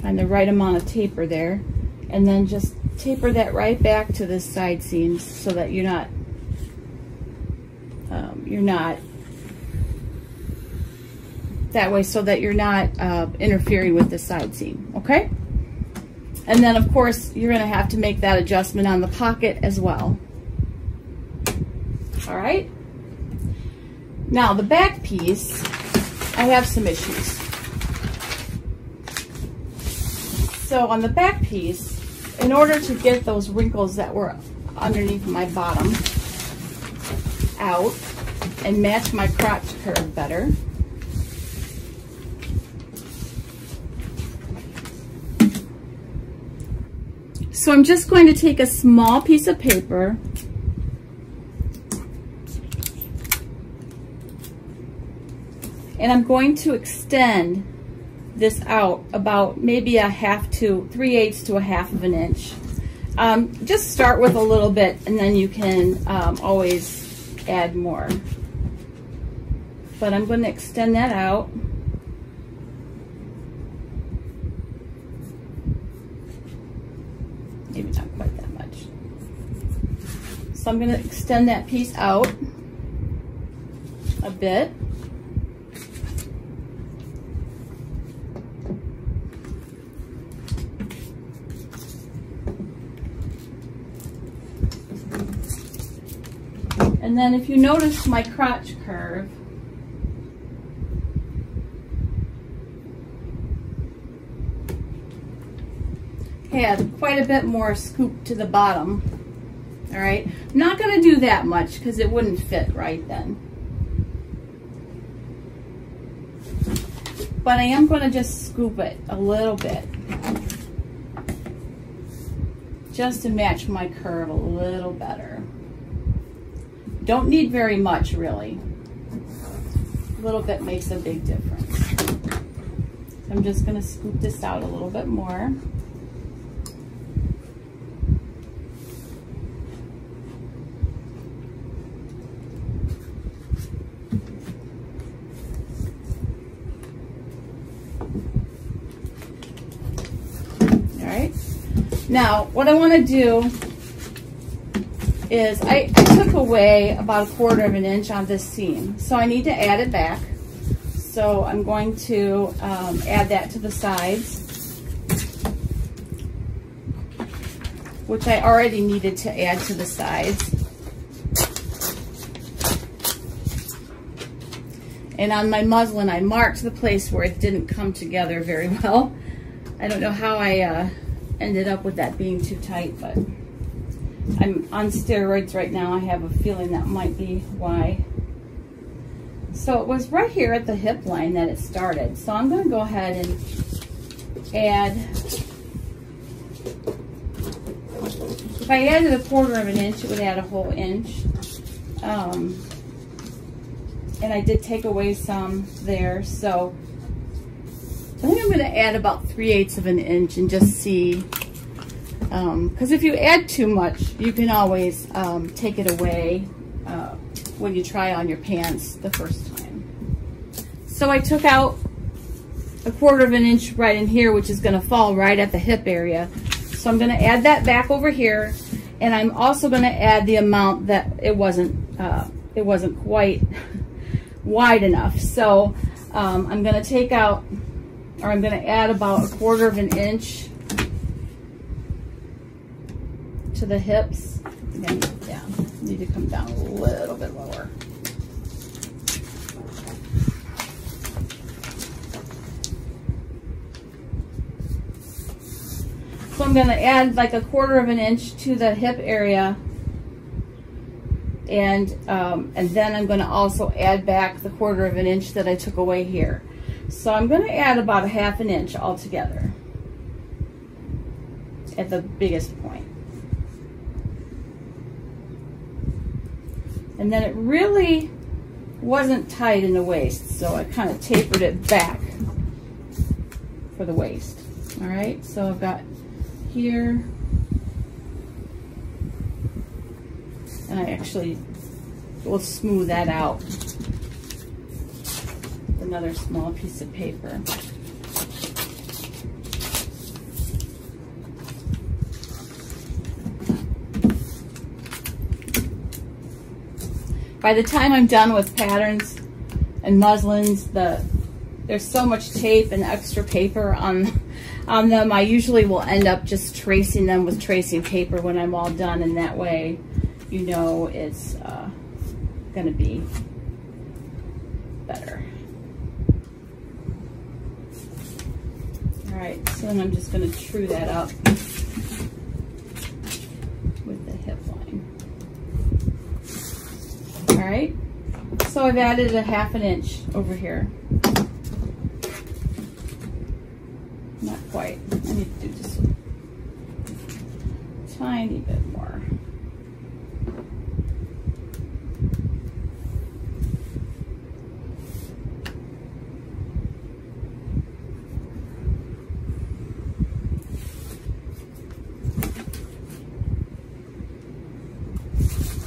find the right amount of taper there and then just taper that right back to the side seams so that you're not um, you're not that way so that you're not uh, interfering with the side seam, okay? And then of course you're gonna have to make that adjustment on the pocket as well. All right, now the back piece, I have some issues. So on the back piece, in order to get those wrinkles that were underneath my bottom out and match my crotch curve better, so I'm just going to take a small piece of paper and I'm going to extend this out about maybe a half to three eighths to a half of an inch. Um, just start with a little bit and then you can um, always add more. But I'm going to extend that out. Maybe not quite that much. So I'm going to extend that piece out a bit. And then if you notice my crotch curve, had quite a bit more scoop to the bottom. All right, I'm not going to do that much because it wouldn't fit right then. But I am going to just scoop it a little bit, just to match my curve a little better. Don't need very much, really. A little bit makes a big difference. So I'm just going to scoop this out a little bit more. All right. Now, what I want to do is I, I took away about a quarter of an inch on this seam, so I need to add it back. So I'm going to um, add that to the sides, which I already needed to add to the sides. And on my muslin, I marked the place where it didn't come together very well. I don't know how I uh, ended up with that being too tight, but I'm on steroids right now. I have a feeling that might be why. So it was right here at the hip line that it started. So I'm going to go ahead and add, if I added a quarter of an inch, it would add a whole inch. Um, and I did take away some there. So I think I'm going to add about three eighths of an inch and just see. Because um, if you add too much, you can always um, take it away uh, when you try on your pants the first time. So I took out a quarter of an inch right in here, which is going to fall right at the hip area. So I'm going to add that back over here, and I'm also going to add the amount that it wasn't uh, it wasn't quite wide enough. So um, I'm going to take out, or I'm going to add about a quarter of an inch to the hips. Again, yeah, need to come down a little bit lower. So I'm going to add like a quarter of an inch to the hip area, and um, and then I'm going to also add back the quarter of an inch that I took away here. So I'm going to add about a half an inch altogether at the biggest point. And then it really wasn't tight in the waist, so I kind of tapered it back for the waist. All right, so I've got here, and I actually will smooth that out with another small piece of paper. By the time I'm done with patterns and muslins, the there's so much tape and extra paper on on them, I usually will end up just tracing them with tracing paper when I'm all done, and that way you know it's uh, gonna be better. All right, so then I'm just gonna true that up with the hip line. All right, so I've added a half an inch over here. Not quite. I need to do just a tiny bit more.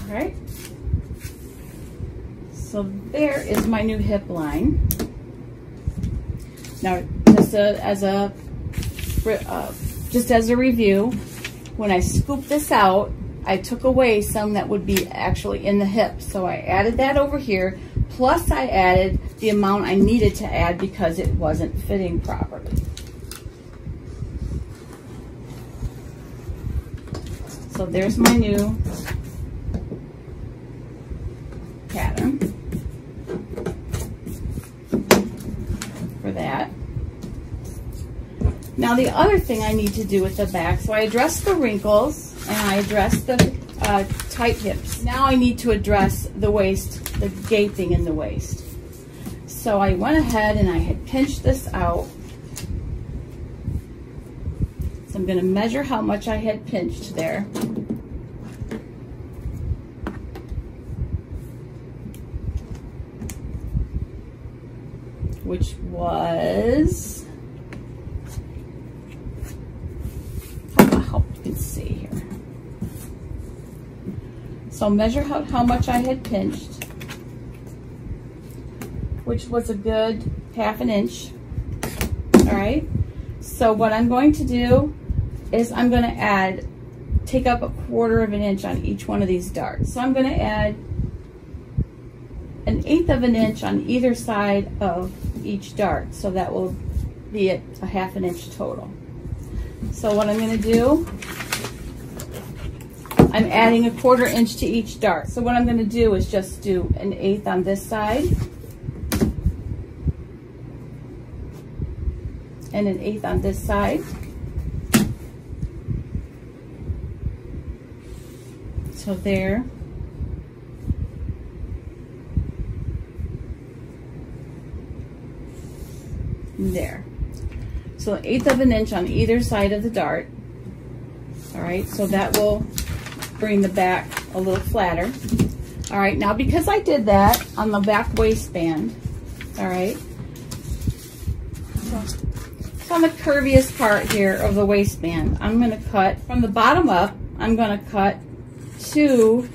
All right. So there is my new hip line. Now, just a, as a uh, just as a review, when I scooped this out, I took away some that would be actually in the hip. So I added that over here, plus I added the amount I needed to add because it wasn't fitting properly. So there's my new pattern. That. Now the other thing I need to do with the back, so I addressed the wrinkles and I addressed the uh, tight hips. Now I need to address the waist, the gaping in the waist. So I went ahead and I had pinched this out. So I'm going to measure how much I had pinched there. Which was, I hope you can see here. So measure how, how much I had pinched, which was a good half an inch, all right? So what I'm going to do is I'm gonna add, take up a quarter of an inch on each one of these darts. So I'm gonna add an eighth of an inch on either side of each dart, so that will be a half an inch total. So what I'm going to do, I'm adding a quarter inch to each dart. So what I'm going to do is just do an eighth on this side and an eighth on this side. So there. There. So an eighth of an inch on either side of the dart. All right, so that will bring the back a little flatter. All right, now because I did that on the back waistband, all right, so, so on the curviest part here of the waistband, I'm going to cut from the bottom up, I'm going to cut to,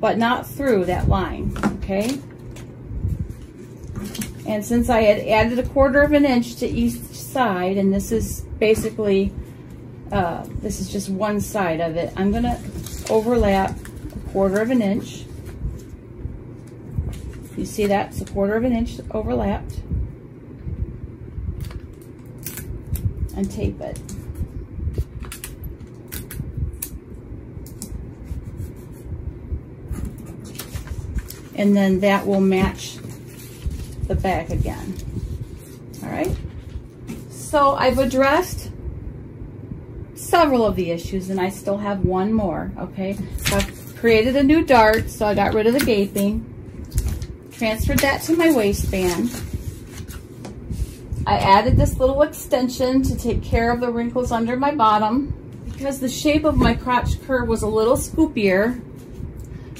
but not through that line, okay? And since I had added a quarter of an inch to each side, and this is basically, uh, this is just one side of it, I'm gonna overlap a quarter of an inch. You see that? It's a quarter of an inch overlapped. And tape it. And then that will match the back again. All right, so I've addressed several of the issues, and I still have one more, okay? So I've created a new dart, so I got rid of the gaping, transferred that to my waistband. I added this little extension to take care of the wrinkles under my bottom. Because the shape of my crotch curve was a little scoopier,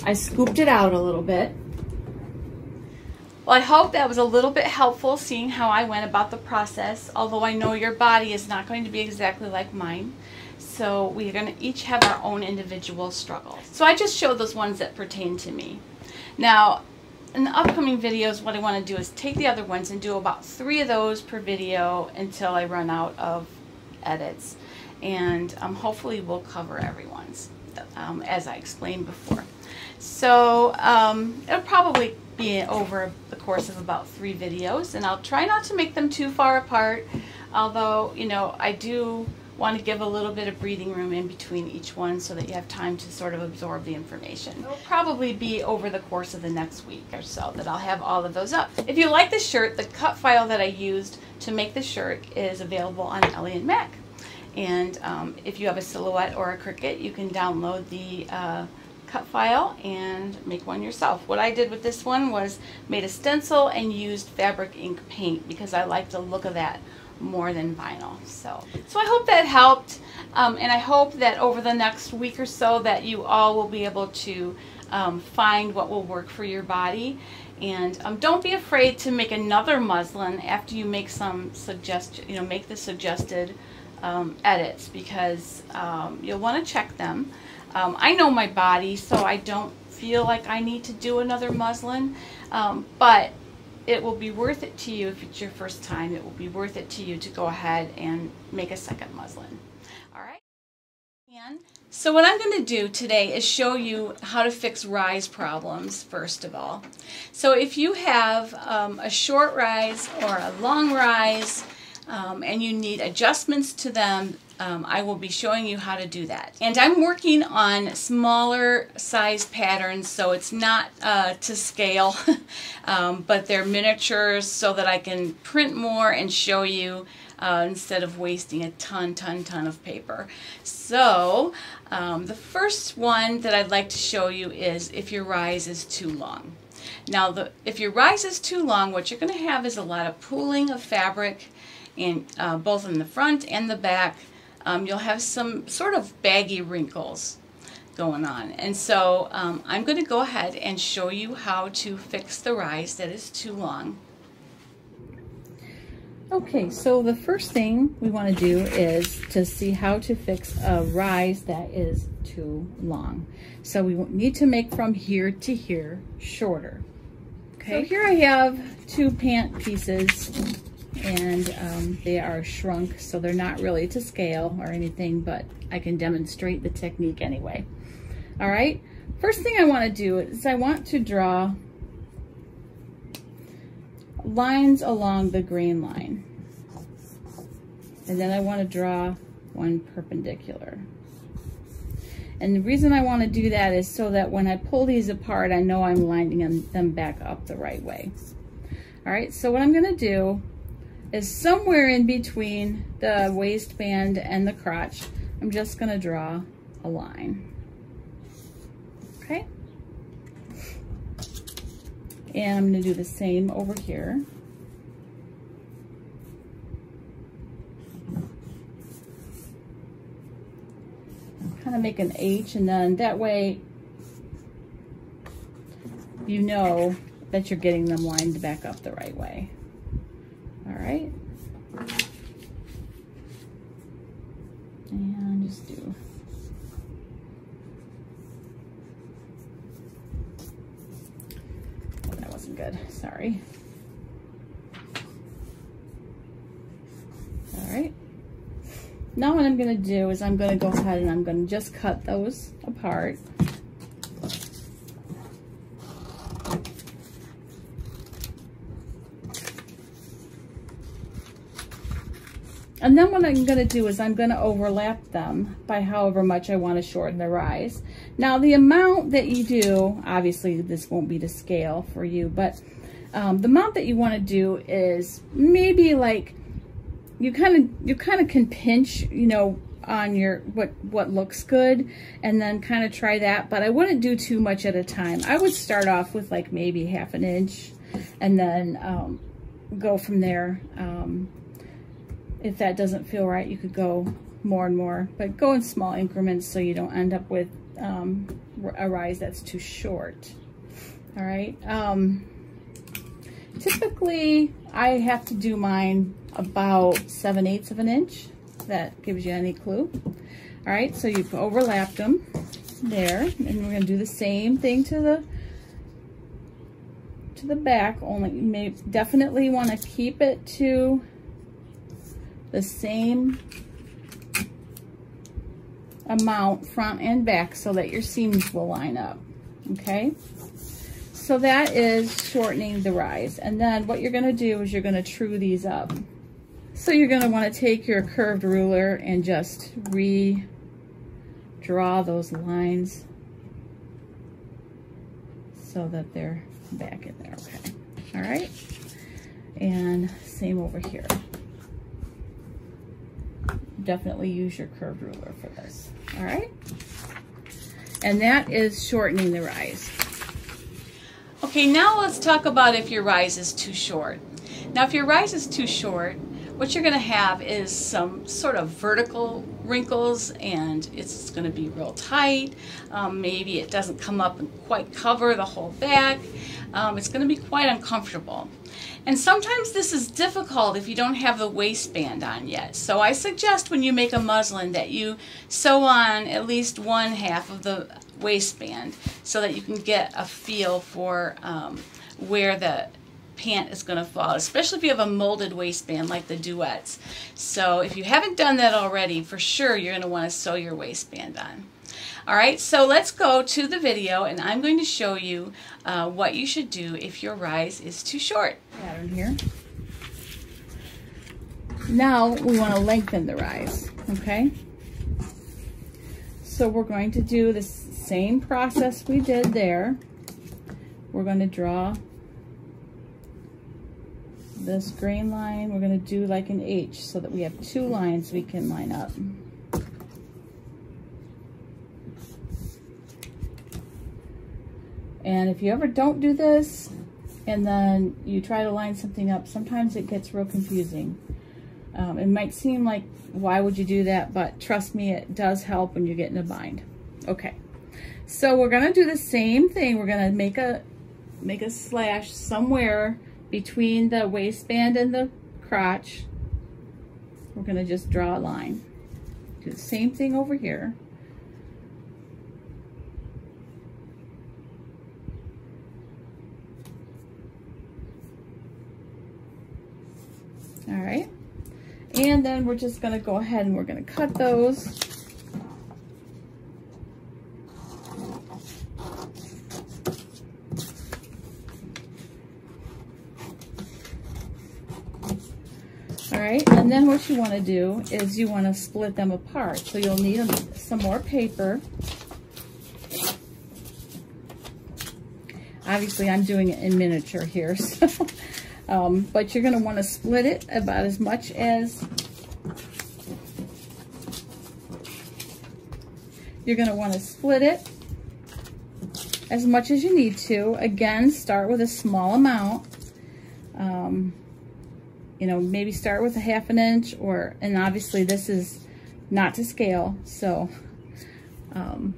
I scooped it out a little bit. Well, I hope that was a little bit helpful seeing how I went about the process, although I know your body is not going to be exactly like mine. So we're going to each have our own individual struggles. So I just showed those ones that pertain to me. Now, in the upcoming videos, what I want to do is take the other ones and do about three of those per video until I run out of edits. And um, hopefully we'll cover everyone's, um, as I explained before. So um, it'll probably be over the course of about three videos, and I'll try not to make them too far apart, although, you know, I do want to give a little bit of breathing room in between each one so that you have time to sort of absorb the information. It'll probably be over the course of the next week or so that I'll have all of those up. If you like this shirt, the cut file that I used to make the shirt is available on Ellie and Mac. And um, if you have a Silhouette or a Cricut, you can download the uh, cut file and make one yourself. What I did with this one was made a stencil and used fabric ink paint because I like the look of that more than vinyl. So, so I hope that helped, um, and I hope that over the next week or so that you all will be able to um, find what will work for your body. And um, don't be afraid to make another muslin after you make some suggestion, you know, make the suggested Um, edits, because um, you'll want to check them. Um, I know my body, so I don't feel like I need to do another muslin, um, but it will be worth it to you if it's your first time. It will be worth it to you to go ahead and make a second muslin. All right? And so what I'm going to do today is show you how to fix rise problems, first of all. So if you have um, a short rise or a long rise, Um, and you need adjustments to them, um, I will be showing you how to do that. And I'm working on smaller size patterns, so it's not uh, to scale, um, but they're miniatures so that I can print more and show you uh, instead of wasting a ton, ton, ton of paper. So um, the first one that I'd like to show you is if your rise is too long. Now, the, if your rise is too long, what you're going to have is a lot of pooling of fabric, and uh, both in the front and the back. Um, you'll have some sort of baggy wrinkles going on. And so um, I'm going to go ahead and show you how to fix the rise that is too long. Okay, so the first thing we want to do is to see how to fix a rise that is too long. So we need to make from here to here shorter. Okay, so here I have two pant pieces, and um, they are shrunk, so they're not really to scale or anything, but I can demonstrate the technique anyway. All right, first thing I want to do is I want to draw lines along the grain line, and then I want to draw one perpendicular. And the reason I want to do that is so that when I pull these apart, I know I'm lining them back up the right way. All right, so what I'm going to do is somewhere in between the waistband and the crotch, I'm just going to draw a line. Okay? And I'm going to do the same over here. Kind of make an H, and then that way you know that you're getting them lined back up the right way. All right, and just do oh, that wasn't good, sorry. All right, now what I'm going to do is I'm going to go ahead and I'm going to just cut those apart. And then what I'm going to do is I'm going to overlap them by however much I want to shorten the rise. Now, the amount that you do, obviously this won't be to scale for you, but um, the amount that you want to do is maybe like you kind of you kind of can pinch, you know, on your what what looks good and then kind of try that, but I wouldn't do too much at a time. I would start off with like maybe half an inch and then um, go from there. Um, if that doesn't feel right, you could go more and more, but go in small increments so you don't end up with um, a rise that's too short. All right. Um, typically I have to do mine about seven eighths of an inch. If that gives you any clue. All right, so you've overlapped them there, and we're going to do the same thing to the to the back, only you may definitely want to keep it to the same amount front and back so that your seams will line up. Okay, so that is shortening the rise. And then what you're going to do is you're going to true these up. So you're going to want to take your curved ruler and just redraw those lines so that they're back in there. Okay. All right. And same over here. Definitely use your curved ruler for this. All right. And that is shortening the rise. Okay, now let's talk about if your rise is too short. Now if your rise is too short, what you're going to have is some sort of vertical wrinkles, and it's going to be real tight. Um, maybe it doesn't come up and quite cover the whole back. Um, it's going to be quite uncomfortable. And sometimes this is difficult if you don't have the waistband on yet. So I suggest when you make a muslin that you sew on at least one half of the waistband so that you can get a feel for um, where the pant is going to fall, especially if you have a molded waistband like the Duets. So if you haven't done that already, for sure you're going to want to sew your waistband on. Alright, so let's go to the video, and I'm going to show you uh, what you should do if your rise is too short. Pattern here. Now we want to lengthen the rise, okay? So we're going to do the same process we did there. We're going to draw this grain line. We're going to do like an H so that we have two lines we can line up. And if you ever don't do this and then you try to line something up, sometimes it gets real confusing. Um, it might seem like, why would you do that? But trust me, it does help when you get in a bind. Okay, so we're gonna do the same thing. We're gonna make a, make a slash somewhere between the waistband and the crotch. We're gonna just draw a line. Do the same thing over here. All right, and then we're just going to go ahead and we're going to cut those. All right, and then what you want to do is you want to split them apart. So you'll need some more paper. Obviously, I'm doing it in miniature here, so. Um, but you're going to want to split it about as much as you're going to want to split it as much as you need to. Again, start with a small amount. Um, you know, maybe start with a half an inch, or and obviously this is not to scale, so um,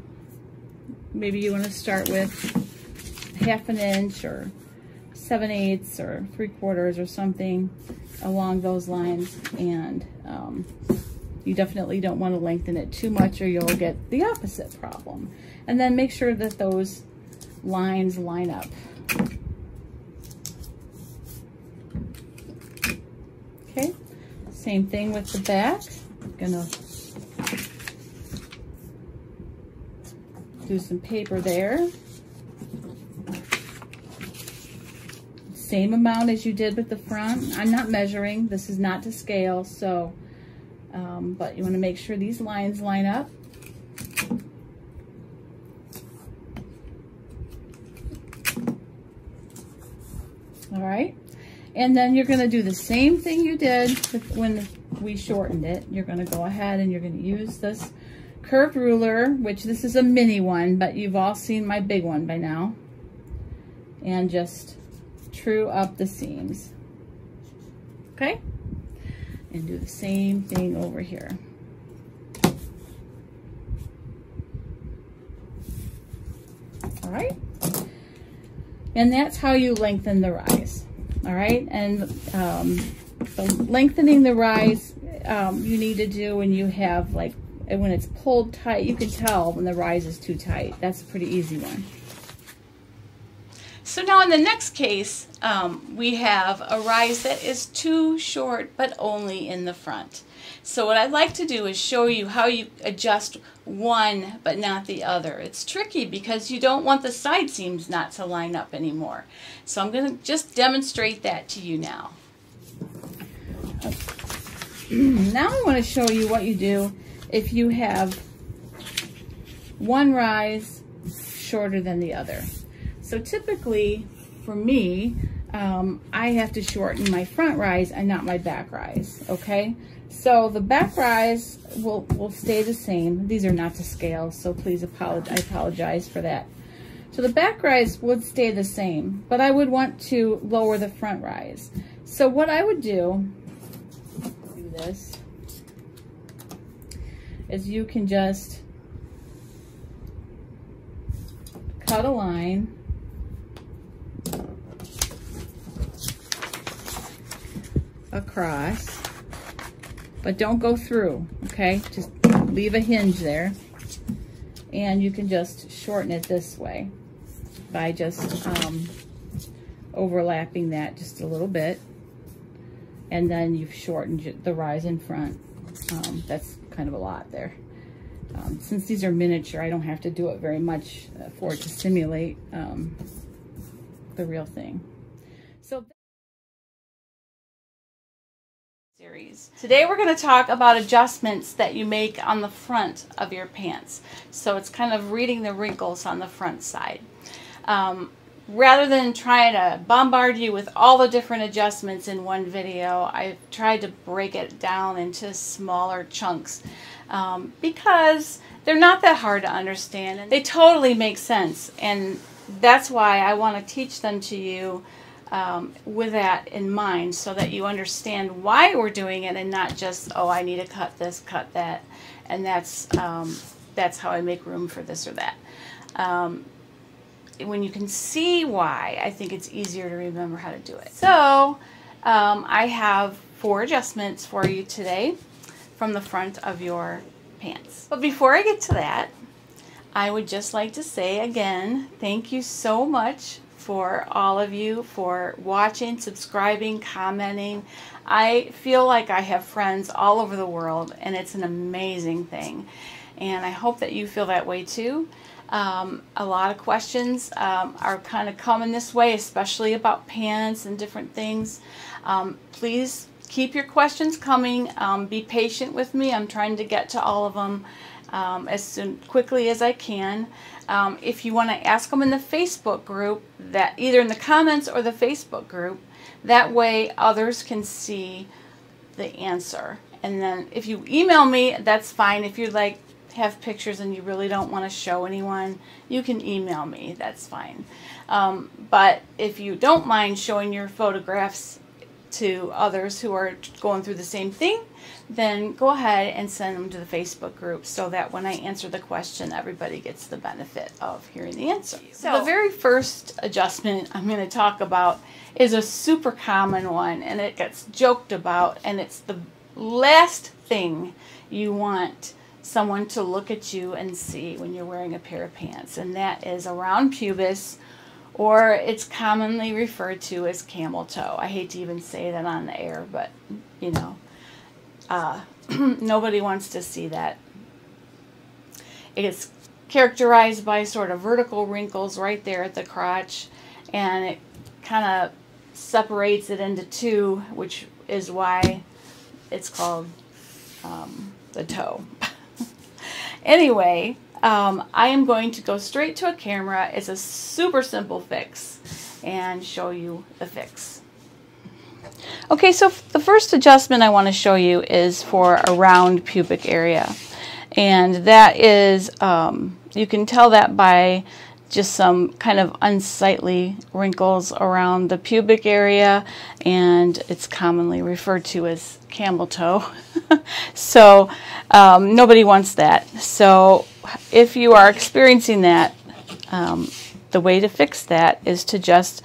maybe you want to start with half an inch or seven eighths or three quarters or something along those lines, and um, you definitely don't want to lengthen it too much or you'll get the opposite problem. And then make sure that those lines line up. Okay, same thing with the back. I'm gonna do some paper there. Same amount as you did with the front. I'm not measuring, this is not to scale, so, um, but you want to make sure these lines line up. All right, and then you're going to do the same thing you did when we shortened it, you're going to go ahead and you're going to use this curved ruler, which this is a mini one, but you've all seen my big one by now, and just true up the seams. Okay? And do the same thing over here. All right? And that's how you lengthen the rise. All right? And um, so lengthening the rise, um, you need to do when you have like, and when it's pulled tight, you can tell when the rise is too tight. That's a pretty easy one. So now in the next case, um, we have a rise that is too short, but only in the front. So what I'd like to do is show you how you adjust one, but not the other. It's tricky because you don't want the side seams not to line up anymore. So I'm going to just demonstrate that to you now. Now I want to show you what you do if you have one rise shorter than the other. So typically for me, um, I have to shorten my front rise and not my back rise, okay? So the back rise will, will stay the same. These are not to scale, so please apologize, I apologize for that. So the back rise would stay the same, but I would want to lower the front rise. So what I would do, do this, is you can just cut a line across, but don't go through, okay? Just leave a hinge there, and you can just shorten it this way by just um, overlapping that just a little bit, and then you've shortened the rise in front. Um, that's kind of a lot there. Um, since these are miniature, I don't have to do it very much for it to simulate um, the real thing. So series. Today we're going to talk about adjustments that you make on the front of your pants. So it's kind of reading the wrinkles on the front side. Um, Rather than trying to bombard you with all the different adjustments in one video, I've tried to break it down into smaller chunks um, because they're not that hard to understand and they totally make sense, and that's why I want to teach them to you um, with that in mind, so that you understand why we're doing it and not just, oh, I need to cut this, cut that, and that's um, that's how I make room for this or that. Um, When you can see why, I think it's easier to remember how to do it. So um, I have four adjustments for you today from the front of your pants. But before I get to that, I would just like to say again, thank you so much for all of you for watching, subscribing, commenting. I feel like I have friends all over the world, and it's an amazing thing. And I hope that you feel that way too. Um, a lot of questions um, are kind of coming this way, especially about pants and different things. Um, please keep your questions coming. Um, be patient with me. I'm trying to get to all of them um, as soon, quickly as I can. Um, if you want to ask them in the Facebook group, that either in the comments or the Facebook group, that way others can see the answer. And then if you email me, that's fine. If you'd like have pictures and you really don't want to show anyone, you can email me, that's fine. Um, but if you don't mind showing your photographs to others who are going through the same thing, then go ahead and send them to the Facebook group, so that when I answer the question, everybody gets the benefit of hearing the answer. So the very first adjustment I'm going to talk about is a super common one, and it gets joked about, and it's the last thing you want someone to look at you and see when you're wearing a pair of pants, and that is a round pubis, or it's commonly referred to as camel toe. I hate to even say that on the air, but you know, uh, nobody wants to see that. It is characterized by sort of vertical wrinkles right there at the crotch, and it kind of separates it into two, which is why it's called um, the toe. Anyway, um, I am going to go straight to a camera. It's a super simple fix, and show you the fix. Okay, so the first adjustment I want to show you is for around pubic area. And that is, um, you can tell that by just some kind of unsightly wrinkles around the pubic area, and it's commonly referred to as camel toe. So um, nobody wants that. So if you are experiencing that, um, the way to fix that is to just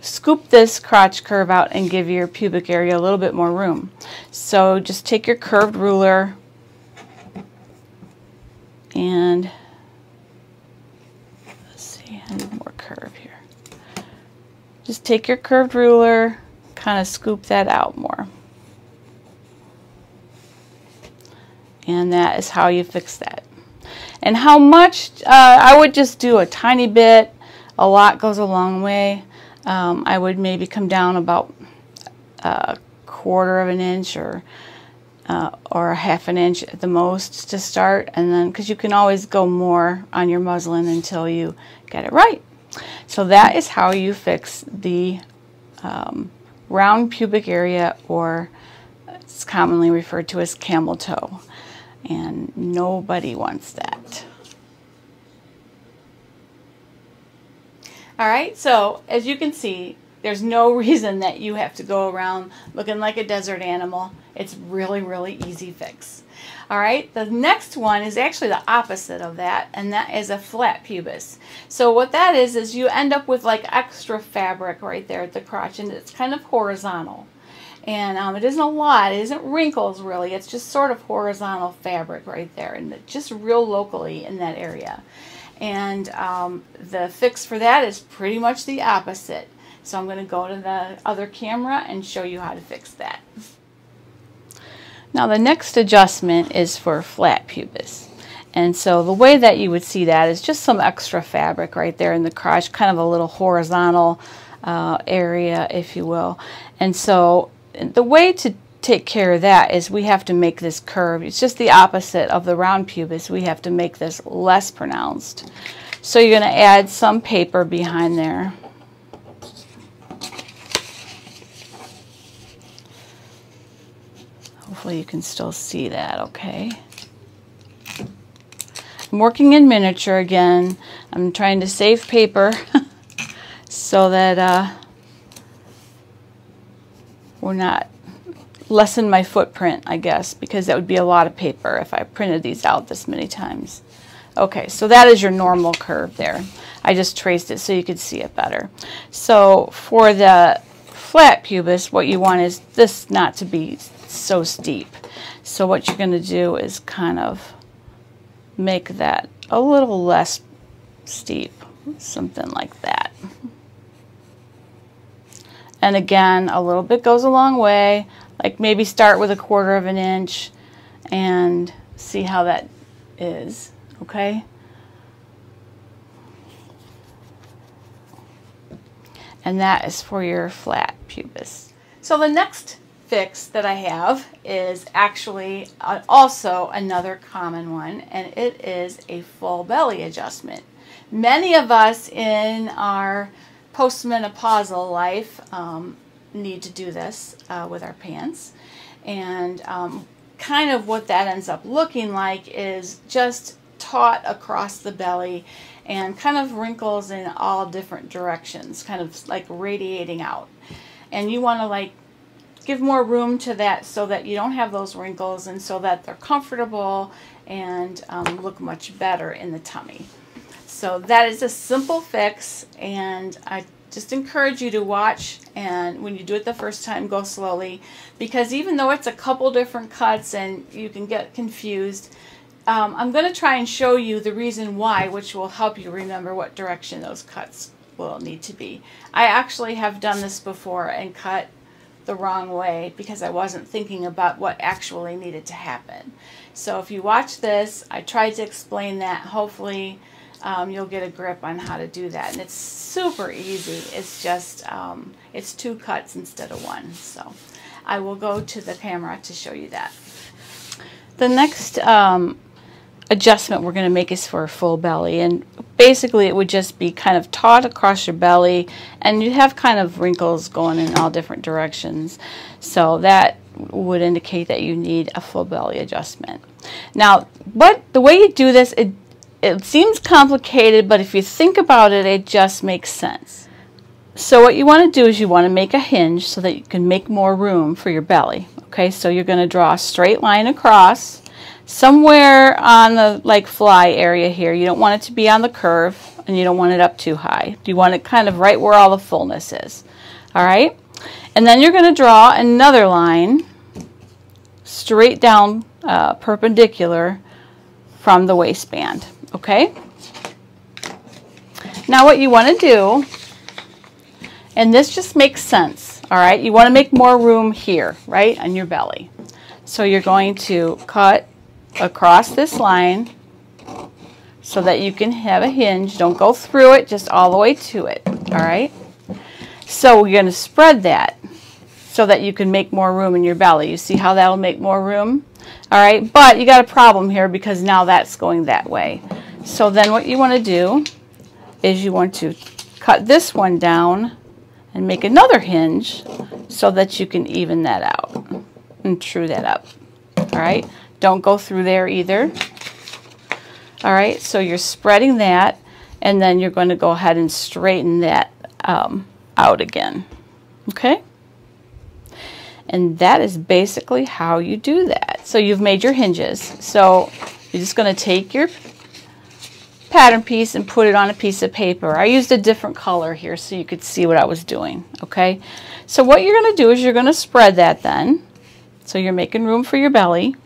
scoop this crotch curve out and give your pubic area a little bit more room. So just take your curved ruler and let's see, I need more curve here. Just take your curved ruler, kind of scoop that out more. And that is how you fix that. And how much, uh, I would just do a tiny bit. A lot goes a long way. Um, I would maybe come down about a quarter of an inch or uh, or a half an inch at the most to start, and then because you can always go more on your muslin until you get it right. So that is how you fix the um, round pubic area, or it's commonly referred to as camel toe, and nobody wants that. All right, so as you can see, there's no reason that you have to go around looking like a desert animal. It's really, really easy fix. All right, the next one is actually the opposite of that, and that is a flat pubis. So what that is, is you end up with like extra fabric right there at the crotch, and it's kind of horizontal. And um, it isn't a lot, it isn't wrinkles really, it's just sort of horizontal fabric right there, and just real locally in that area. And um, the fix for that is pretty much the opposite. So I'm going to go to the other camera and show you how to fix that. Now the next adjustment is for flat pubis. And so the way that you would see that is just some extra fabric right there in the crotch, kind of a little horizontal uh, area, if you will. And so the way to take care of that is we have to make this curve. It's just the opposite of the round pubis. We have to make this less pronounced. So you're going to add some paper behind there. Hopefully you can still see that okay. I'm working in miniature again. I'm trying to save paper so that uh, we're not lessen my footprint, I guess, because that would be a lot of paper if I printed these out this many times. Okay, so that is your normal curve there. I just traced it so you could see it better. So for the flat pubis, what you want is this not to be so steep. So what you're going to do is kind of make that a little less steep, something like that. And again, a little bit goes a long way. Like maybe start with a quarter of an inch and see how that is, okay? And that is for your flat pubis. So the next fix that I have is actually also another common one, and it is a full belly adjustment. Many of us in our postmenopausal life um, need to do this uh, with our pants, and um, kind of what that ends up looking like is just taut across the belly and kind of wrinkles in all different directions, kind of like radiating out. And you want to like give more room to that so that you don't have those wrinkles, and so that they're comfortable and um, look much better in the tummy. So that is a simple fix, and I just encourage you to watch, and when you do it the first time, go slowly, because even though it's a couple different cuts and you can get confused, um, I'm going to try and show you the reason why, which will help you remember what direction those cuts will need to be. I actually have done this before and cut the wrong way because I wasn't thinking about what actually needed to happen. So if you watch this, I tried to explain that. Hopefully Um, you'll get a grip on how to do that, and it's super easy. It's just um, it's two cuts instead of one. So I will go to the camera to show you that. The next um, adjustment we're going to make is for a full belly, and basically it would just be kind of taut across your belly, and you'd have kind of wrinkles going in all different directions. So that would indicate that you need a full belly adjustment. Now, but the way you do this, it, it seems complicated, but if you think about it, it just makes sense. So what you want to do is you want to make a hinge so that you can make more room for your belly. Okay, so you're going to draw a straight line across somewhere on the like fly area here. You don't want it to be on the curve, and you don't want it up too high. You want it kind of right where all the fullness is. All right, and then you're going to draw another line straight down uh, perpendicular from the waistband. Okay, now what you want to do, and this just makes sense, all right? You want to make more room here, right, on your belly. So you're going to cut across this line so that you can have a hinge. Don't go through it, just all the way to it, all right? So you're going to spread that so that you can make more room in your belly. You see how that'll make more room? All right, but you got a problem here because now that's going that way. So then what you want to do is you want to cut this one down and make another hinge so that you can even that out and true that up. All right, don't go through there either. All right, so you're spreading that, and then you're going to go ahead and straighten that um, out again. Okay, and that is basically how you do that. So you've made your hinges. So you're just going to take your pattern piece and put it on a piece of paper. I used a different color here so you could see what I was doing, okay? So what you're going to do is you're going to spread that then. So you're making room for your belly,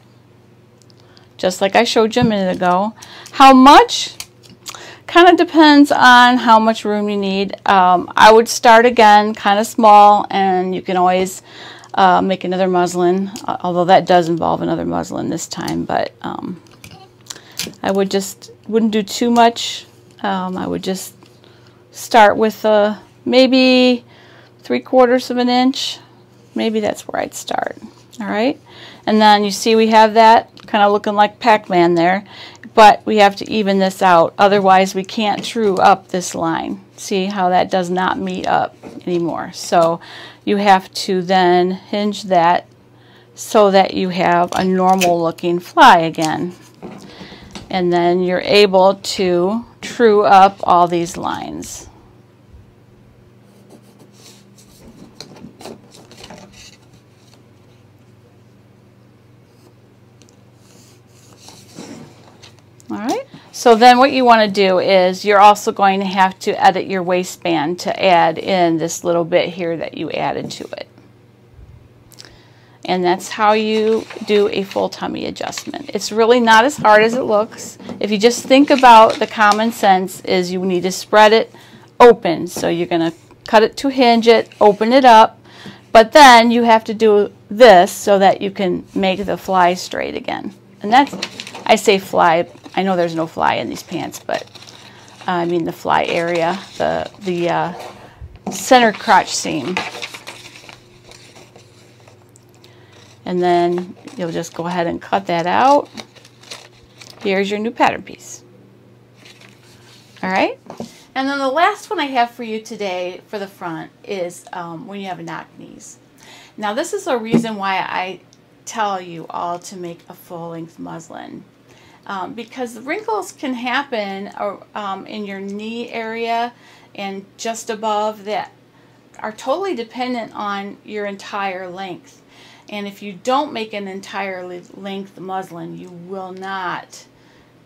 just like I showed you a minute ago. How much? Kind of depends on how much room you need. Um, I would start again kind of small, and you can always uh, make another muslin, although that does involve another muslin this time, but um, I would just wouldn't do too much. Um, I would just start with uh, maybe three quarters of an inch. Maybe that's where I'd start. All right, and then you see we have that kind of looking like Pac-Man there, but we have to even this out. Otherwise, we can't true up this line. See how that does not meet up anymore. So you have to then hinge that so that you have a normal looking fly again. And then you're able to true up all these lines. All right, so then what you want to do is you're also going to have to edit your waistband to add in this little bit here that you added to it. And that's how you do a full tummy adjustment. It's really not as hard as it looks. If you just think about the common sense is you need to spread it open. So you're going to cut it to hinge it, open it up, but then you have to do this so that you can make the fly straight again. And that's, I say fly, I know there's no fly in these pants, but uh, I mean the fly area, the, the uh, center crotch seam. And then you'll just go ahead and cut that out. Here's your new pattern piece. All right. And then the last one I have for you today for the front is um, when you have knock knees. Now this is a reason why I tell you all to make a full length muslin. Um, because the wrinkles can happen or, um, in your knee area and just above that are totally dependent on your entire length. And if you don't make an entirely length muslin, you will not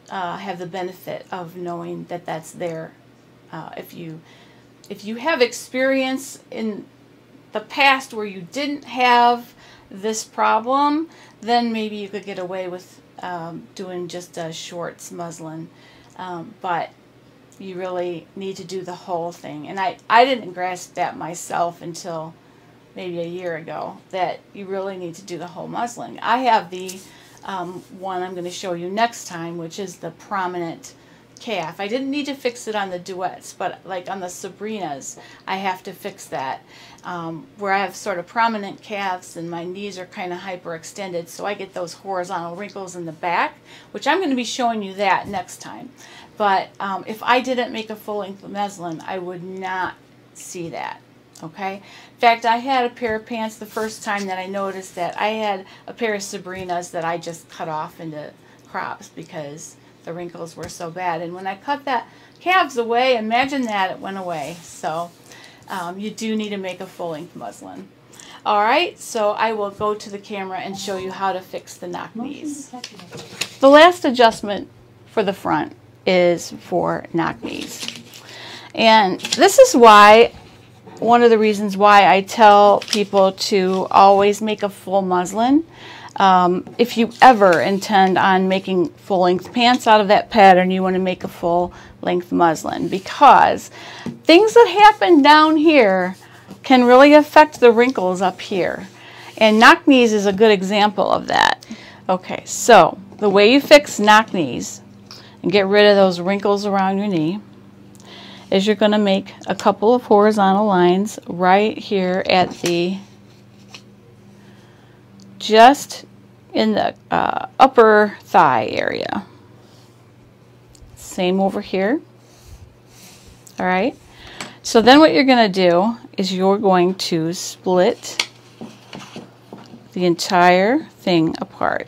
uh, have the benefit of knowing that that's there. Uh, if you if you have experience in the past where you didn't have this problem, then maybe you could get away with um, doing just a shorts muslin. Um, but you really need to do the whole thing. And I, I didn't grasp that myself until maybe a year ago, that you really need to do the whole muslin. I have the um, one I'm going to show you next time, which is the prominent calf. I didn't need to fix it on the Duets, but like on the Sabrinas, I have to fix that, um, where I have sort of prominent calves and my knees are kind of hyperextended, so I get those horizontal wrinkles in the back, which I'm going to be showing you that next time. But um, if I didn't make a full-length meslin, I would not see that, okay? In fact, I had a pair of pants the first time that I noticed that I had a pair of Sabrinas that I just cut off into crops because the wrinkles were so bad. And when I cut that calves away, imagine that, it went away. So um, you do need to make a full-length muslin. All right, so I will go to the camera and show you how to fix the knock knees. The last adjustment for the front is for knock knees. And this is why, one of the reasons why I tell people to always make a full muslin. Um, if you ever intend on making full-length pants out of that pattern, you want to make a full-length muslin, because things that happen down here can really affect the wrinkles up here. And knock knees is a good example of that. Okay, so the way you fix knock knees and get rid of those wrinkles around your knee is you're going to make a couple of horizontal lines right here at the, just in the uh, upper thigh area. Same over here. All right. So then what you're going to do is you're going to split the entire thing apart.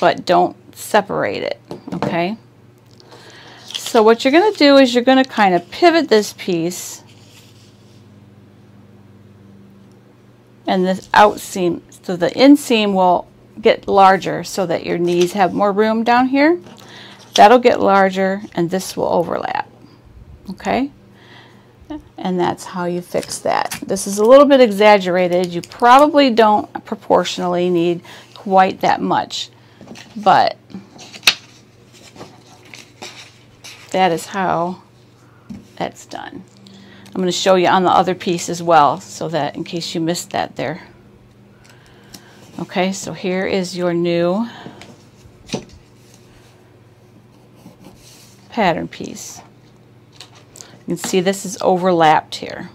But don't separate it, okay? So what you're going to do is you're going to kind of pivot this piece and this out seam, so the inseam will get larger so that your knees have more room down here. That'll get larger and this will overlap, okay? And that's how you fix that. This is a little bit exaggerated. You probably don't proportionally need quite that much, but that is how that's done. I'm going to show you on the other piece as well, so that in case you missed that there. Okay, so here is your new pattern piece. You can see this is overlapped here.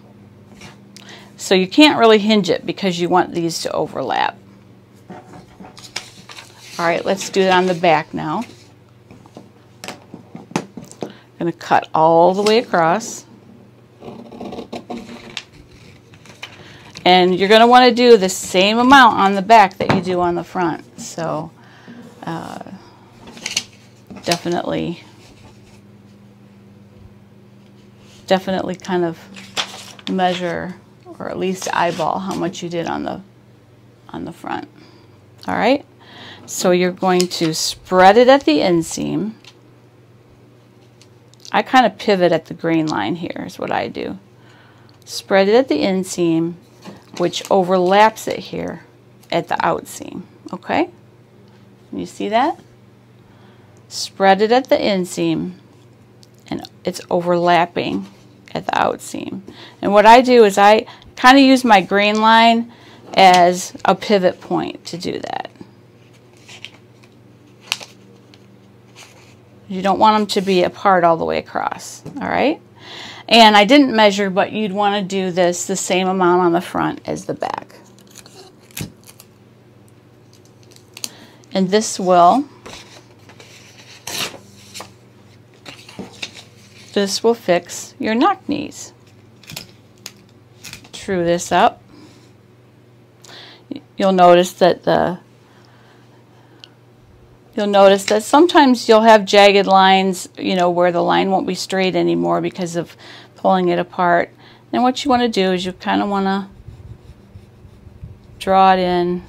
So you can't really hinge it because you want these to overlap. All right, let's do it on the back now. I'm going to cut all the way across. And you're going to want to do the same amount on the back that you do on the front. So uh, definitely, definitely kind of measure or at least eyeball how much you did on the, on the front. All right. So you're going to spread it at the inseam. I kind of pivot at the grain line here is what I do. Spread it at the inseam, which overlaps it here at the outseam, okay? You see that? Spread it at the inseam, and it's overlapping at the outseam. And what I do is I kind of use my grain line as a pivot point to do that. You don't want them to be apart all the way across, all right? And I didn't measure, but you'd want to do this the same amount on the front as the back. And this will, this will fix your knock knees. True this up. You'll notice that the You'll notice that sometimes you'll have jagged lines, you know, where the line won't be straight anymore because of pulling it apart. And what you want to do is you kind of want to draw it in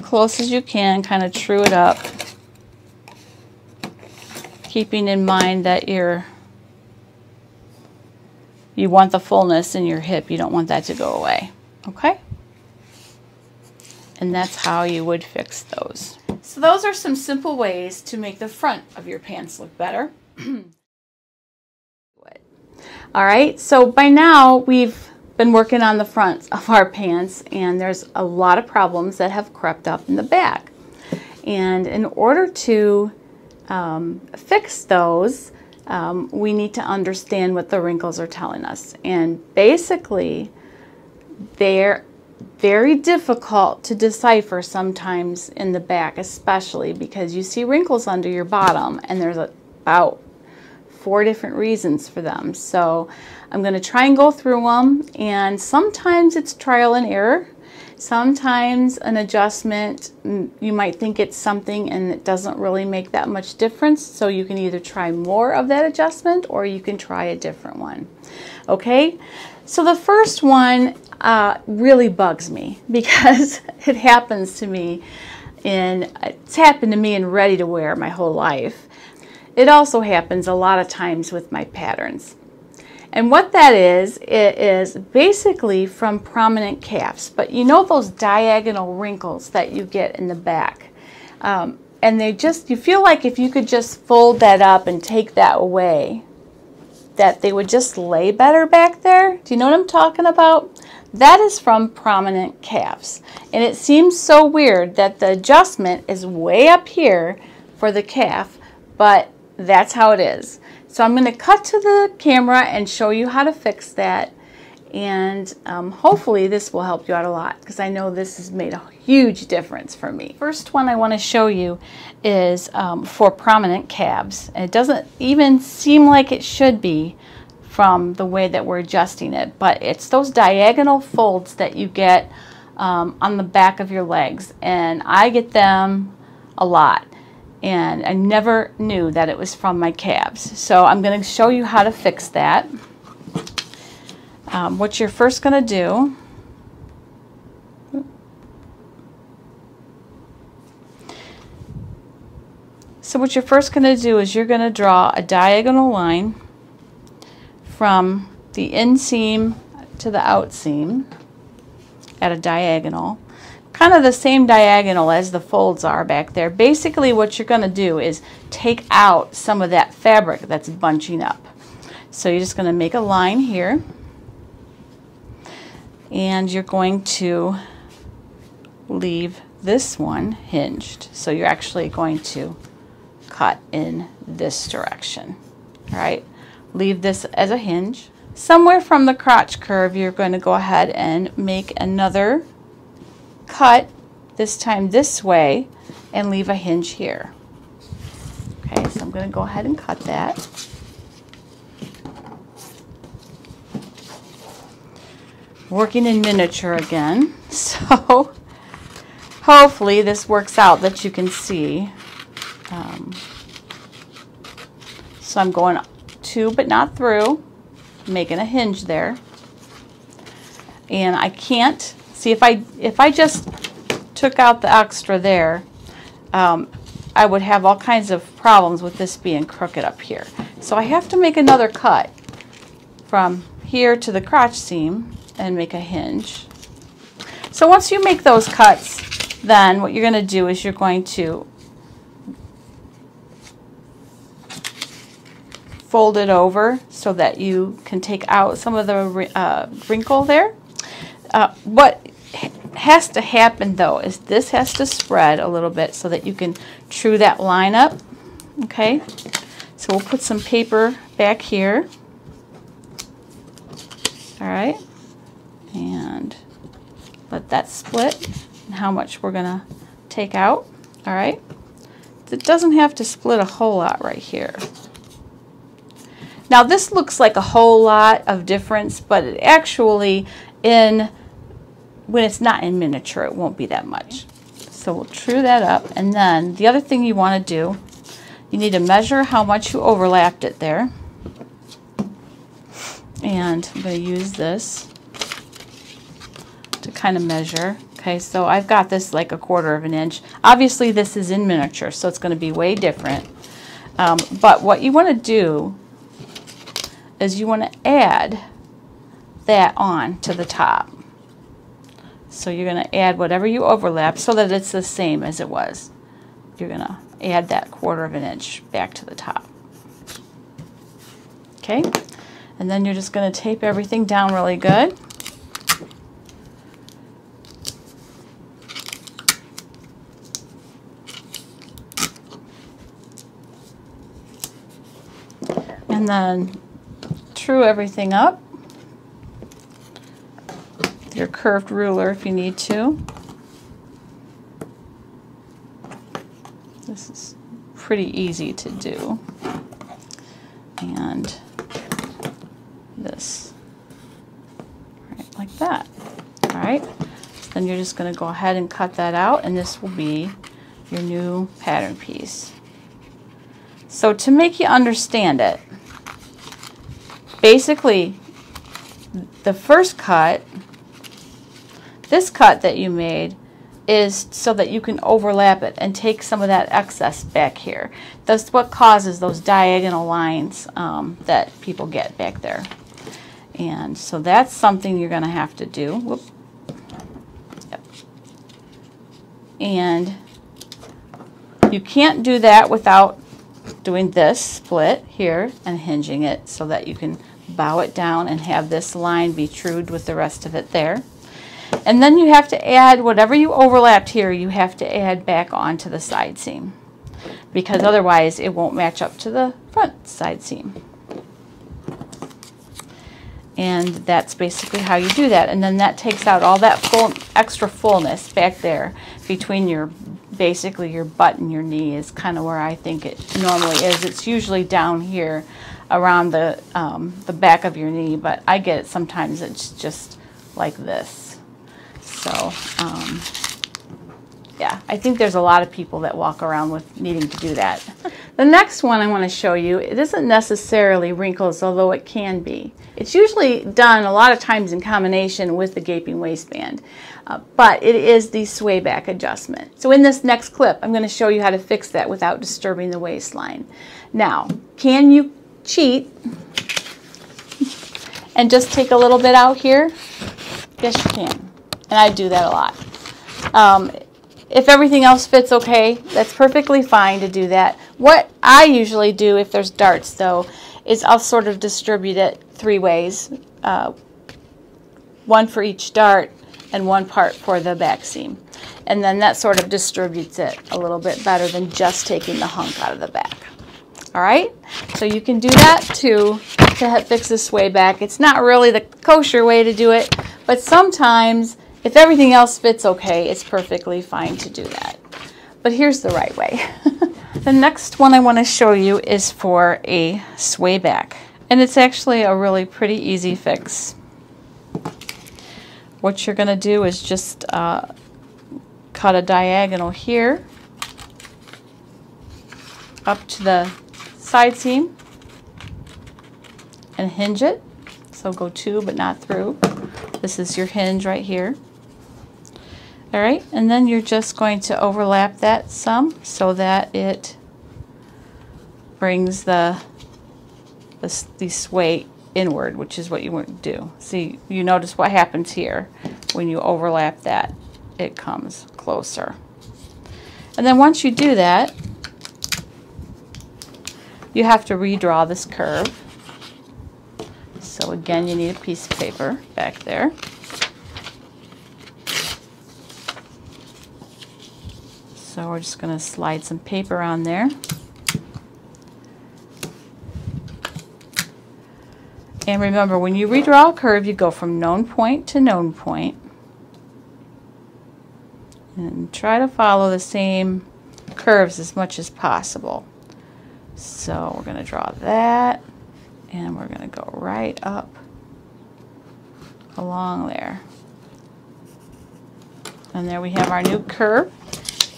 close as you can, kind of true it up, keeping in mind that you're, you want the fullness in your hip. You don't want that to go away, okay? And that's how you would fix those. So those are some simple ways to make the front of your pants look better. All right, so by now we've been working on the front of our pants, and there's a lot of problems that have crept up in the back. And in order to um, fix those, um, we need to understand what the wrinkles are telling us. And basically, they're very difficult to decipher sometimes in the back, especially because you see wrinkles under your bottom, and there's about four different reasons for them. So I'm going to try and go through them, and sometimes it's trial and error. Sometimes an adjustment, you might think it's something and it doesn't really make that much difference, so you can either try more of that adjustment or you can try a different one. Okay, so the first one uh, really bugs me because it happens to me in, it's happened to me in ready-to-wear my whole life. It also happens a lot of times with my patterns. And what that is, it is basically from prominent calves. But you know those diagonal wrinkles that you get in the back? Um, and they just, you feel like if you could just fold that up and take that away, that they would just lay better back there. Do you know what I'm talking about? That is from prominent calves. And it seems so weird that the adjustment is way up here for the calf, but that's how it is. So I'm going to cut to the camera and show you how to fix that, and um, hopefully this will help you out a lot, because I know this has made a huge difference for me. First one I want to show you is um, for prominent calves. It doesn't even seem like it should be from the way that we're adjusting it, but it's those diagonal folds that you get um, on the back of your legs, and I get them a lot. And I never knew that it was from my calves. So I'm going to show you how to fix that. Um, what you're first going to do So what you're first going to do is you're going to draw a diagonal line from the inseam to the outseam at a diagonal. Kind of the same diagonal as the folds are back there. Basically what you're going to do is take out some of that fabric that's bunching up. So you're just going to make a line here, and you're going to leave this one hinged. So you're actually going to cut in this direction. All right, leave this as a hinge. Somewhere from the crotch curve you're going to go ahead and make another cut, this time this way, and leave a hinge here. Okay, so I'm going to go ahead and cut that. Working in miniature again, so hopefully this works out that you can see. Um, so I'm going to, but not through, making a hinge there, and I can't. See, if I, if I just took out the extra there, um, I would have all kinds of problems with this being crooked up here. So I have to make another cut from here to the crotch seam and make a hinge. So once you make those cuts, then what you're going to do is you're going to fold it over so that you can take out some of the uh, wrinkle there. Uh, what has to happen though is this has to spread a little bit so that you can true that line up. Okay, so we'll put some paper back here. All right, and let that split, and how much we're gonna take out. All right, it doesn't have to split a whole lot right here. Now this looks like a whole lot of difference, but it actually, in when it's not in miniature, it won't be that much. So we'll true that up, and then the other thing you want to do, you need to measure how much you overlapped it there. And I'm going to use this to kind of measure. Okay, so I've got this like a quarter of an inch. Obviously this is in miniature, so it's going to be way different. Um, but what you want to do is you want to add that on to the top. So you're going to add whatever you overlap so that it's the same as it was. You're going to add that quarter of an inch back to the top. Okay, and then you're just going to tape everything down really good. And then true everything up. Your curved ruler if you need to. This is pretty easy to do. And this, right, like that. All right, so then you're just going to go ahead and cut that out, and this will be your new pattern piece. So to make you understand it, basically the first cut, this cut that you made, is so that you can overlap it and take some of that excess back here. That's what causes those diagonal lines um, that people get back there. And so that's something you're going to have to do. Whoop. Yep. And you can't do that without doing this split here and hinging it so that you can bow it down and have this line be trued with the rest of it there. And then you have to add whatever you overlapped here, you have to add back onto the side seam, because otherwise it won't match up to the front side seam. And that's basically how you do that. And then that takes out all that full, extra fullness back there between your, basically your butt and your knee is kind of where I think it normally is. It's usually down here around the, um, the back of your knee, but I get it sometimes it's just like this. So, um, yeah, I think there's a lot of people that walk around with needing to do that. The next one I want to show you, it isn't necessarily wrinkles, although it can be. It's usually done a lot of times in combination with the gaping waistband, uh, but it is the sway back adjustment. So in this next clip, I'm going to show you how to fix that without disturbing the waistline. Now, can you cheat and just take a little bit out here? Yes, you can. And I do that a lot. Um, if everything else fits okay, that's perfectly fine to do that. What I usually do if there's darts, though, is I'll sort of distribute it three ways, uh, one for each dart and one part for the back seam. And then that sort of distributes it a little bit better than just taking the hunk out of the back. All right, so you can do that too to fix the sway back. It's not really the kosher way to do it, but sometimes if everything else fits okay, it's perfectly fine to do that. But here's the right way. The next one I want to show you is for a sway back. And it's actually a really pretty easy fix. What you're going to do is just uh, cut a diagonal here up to the side seam and hinge it. So go to but not through. This is your hinge right here. All right, and then you're just going to overlap that some so that it brings the, the, the sway inward, which is what you want to do. See, you notice what happens here. When you overlap that, it comes closer. And then once you do that, you have to redraw this curve. So again, you need a piece of paper back there. So we're just going to slide some paper on there. And remember, when you redraw a curve, you go from known point to known point. And try to follow the same curves as much as possible. So we're going to draw that. And we're going to go right up along there. And there we have our new curve,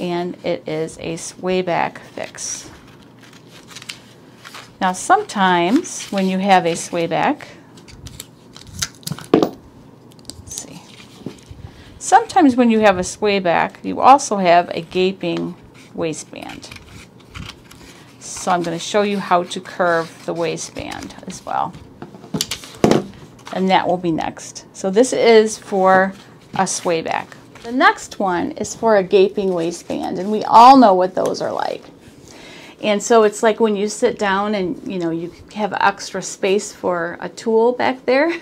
and it is a sway back fix. Now sometimes when you have a sway back, let's see, sometimes when you have a sway back, you also have a gaping waistband. So I'm going to show you how to curve the waistband as well. And that will be next. So this is for a sway back. The next one is for a gaping waistband, and we all know what those are like. And so it's like when you sit down and, you know, you have extra space for a tool back there.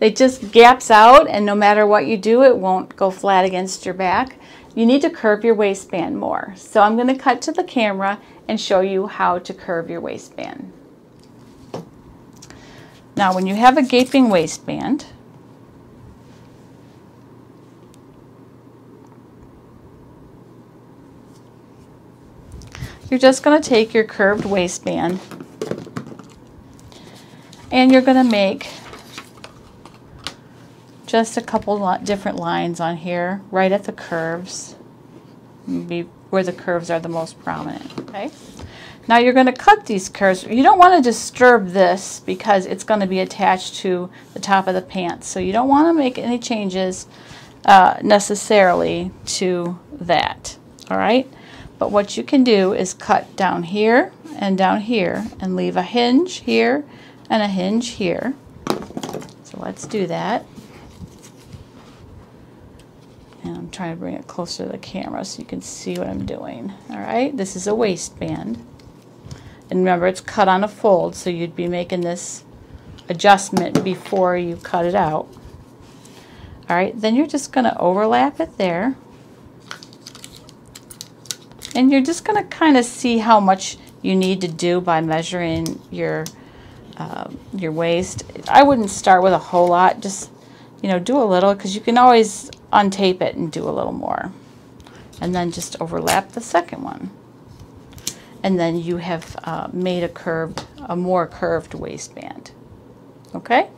It just gaps out, and no matter what you do, it won't go flat against your back. You need to curve your waistband more. So I'm going to cut to the camera and show you how to curve your waistband. Now when you have a gaping waistband, you're just going to take your curved waistband and you're going to make just a couple different lines on here right at the curves, maybe where the curves are the most prominent. Okay, now you're going to cut these curves. You don't want to disturb this because it's going to be attached to the top of the pants, so you don't want to make any changes uh, necessarily to that. All right, but what you can do is cut down here and down here and leave a hinge here and a hinge here. So let's do that. And I'm trying to bring it closer to the camera so you can see what I'm doing. All right, this is a waistband. And remember, it's cut on a fold, so you'd be making this adjustment before you cut it out. All right, then you're just going to overlap it there. And you're just going to kind of see how much you need to do by measuring your, uh, your waist. I wouldn't start with a whole lot. Just, you know, do a little, because you can always untape it and do a little more, and then just overlap the second one, and then you have uh, made a curved a more curved waistband. Okay,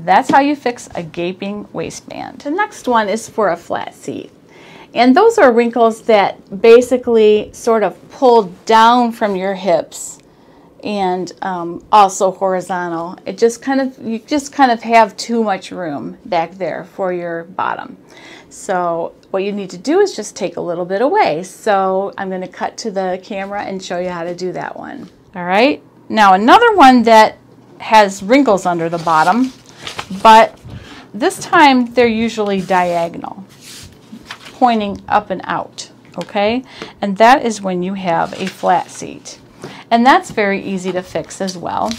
that's how you fix a gaping waistband. The next one is for a flat seat, and those are wrinkles that basically sort of pull down from your hips and um, also horizontal. It just kind of, you just kind of have too much room back there for your bottom. So what you need to do is just take a little bit away. So I'm going to cut to the camera and show you how to do that one. All right, now another one that has wrinkles under the bottom, but this time they're usually diagonal, pointing up and out, okay? And that is when you have a flat seat. And that's very easy to fix as well.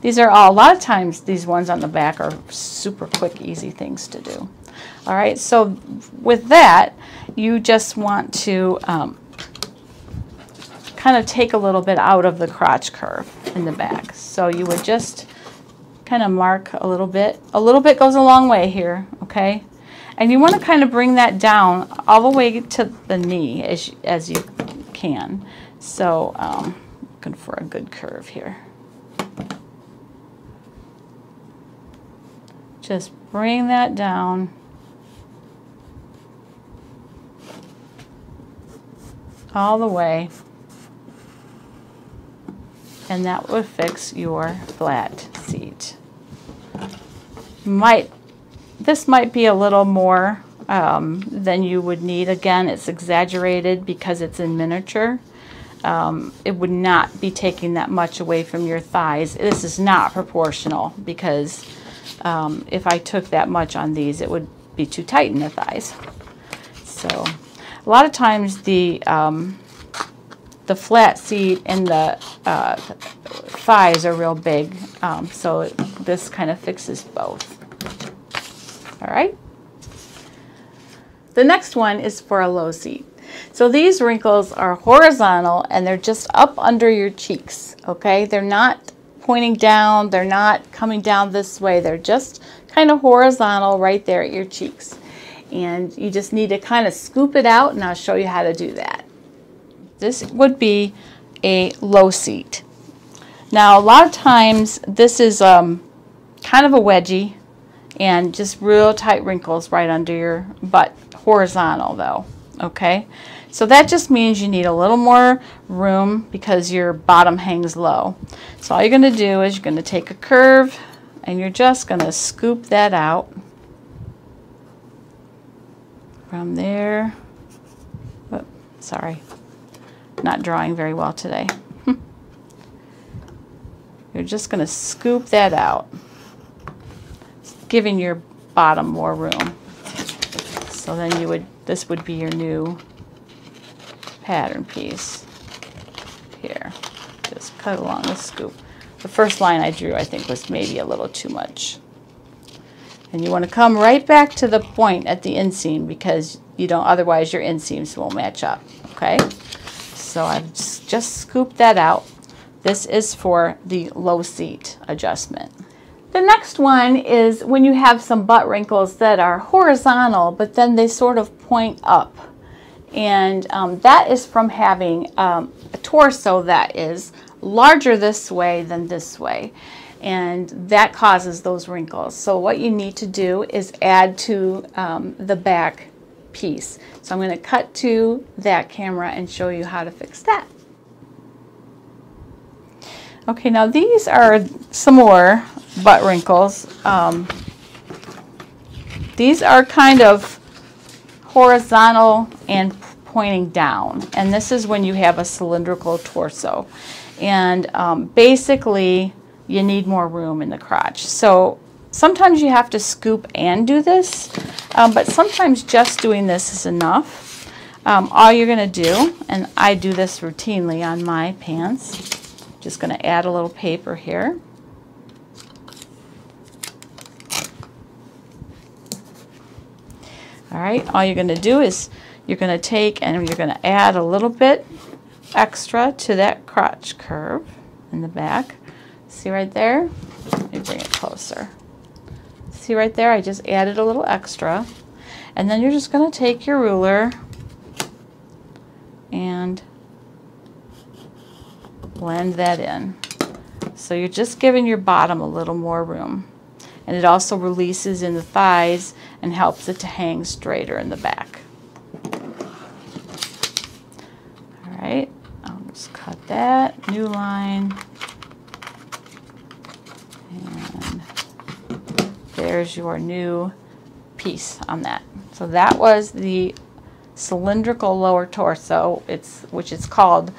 These are all, a lot of times these ones on the back are super quick, easy things to do. All right, so with that, you just want to um, kind of take a little bit out of the crotch curve in the back. So you would just kind of mark a little bit. A little bit goes a long way here, okay? And you want to kind of bring that down all the way to the knee as, as you can. So um, looking for a good curve here. Just bring that down. All the way. And that would fix your flat seat. Might, this might be a little more um, than you would need. Again, it's exaggerated because it's in miniature. Um, it would not be taking that much away from your thighs. This is not proportional because um, if I took that much on these, it would be too tight in the thighs. So a lot of times the, um, the flat seat and the uh, thighs are real big. Um, so this kind of fixes both. All right. The next one is for a low seat. So these wrinkles are horizontal and they're just up under your cheeks, okay? They're not pointing down, they're not coming down this way, they're just kind of horizontal right there at your cheeks. And you just need to kind of scoop it out, and I'll show you how to do that. This would be a low seat. Now a lot of times this is um, kind of a wedgie and just real tight wrinkles right under your butt, horizontal though. Okay, so that just means you need a little more room because your bottom hangs low. So all you're going to do is you're going to take a curve and you're just going to scoop that out from there. Whoop, sorry, not drawing very well today. You're just going to scoop that out, giving your bottom more room. So then you would, this would be your new pattern piece here. Just cut along the scoop. The first line I drew, I think, was maybe a little too much. And you want to come right back to the point at the inseam because you don't, otherwise your inseams won't match up, okay? So I've just scooped that out. This is for the low seat adjustment. The next one is when you have some butt wrinkles that are horizontal, but then they sort of point up. And um, that is from having um, a torso that is larger this way than this way. And that causes those wrinkles. So what you need to do is add to um, the back piece. So I'm going to cut to that camera and show you how to fix that. Okay, now these are similar butt wrinkles. Um, these are kind of horizontal and pointing down. And this is when you have a cylindrical torso. And um, basically, you need more room in the crotch. So sometimes you have to scoop and do this, um, but sometimes just doing this is enough. Um, all you're going to do, and I do this routinely on my pants, just going to add a little paper here. All right, all you're going to do is you're going to take and you're going to add a little bit extra to that crotch curve in the back. See right there? Let me bring it closer. See right there? I just added a little extra. And then you're just going to take your ruler and blend that in. So you're just giving your bottom a little more room. And it also releases in the thighs and helps it to hang straighter in the back. All right, I'll just cut that new line. And there's your new piece on that. So that was the cylindrical lower torso, it's which is called,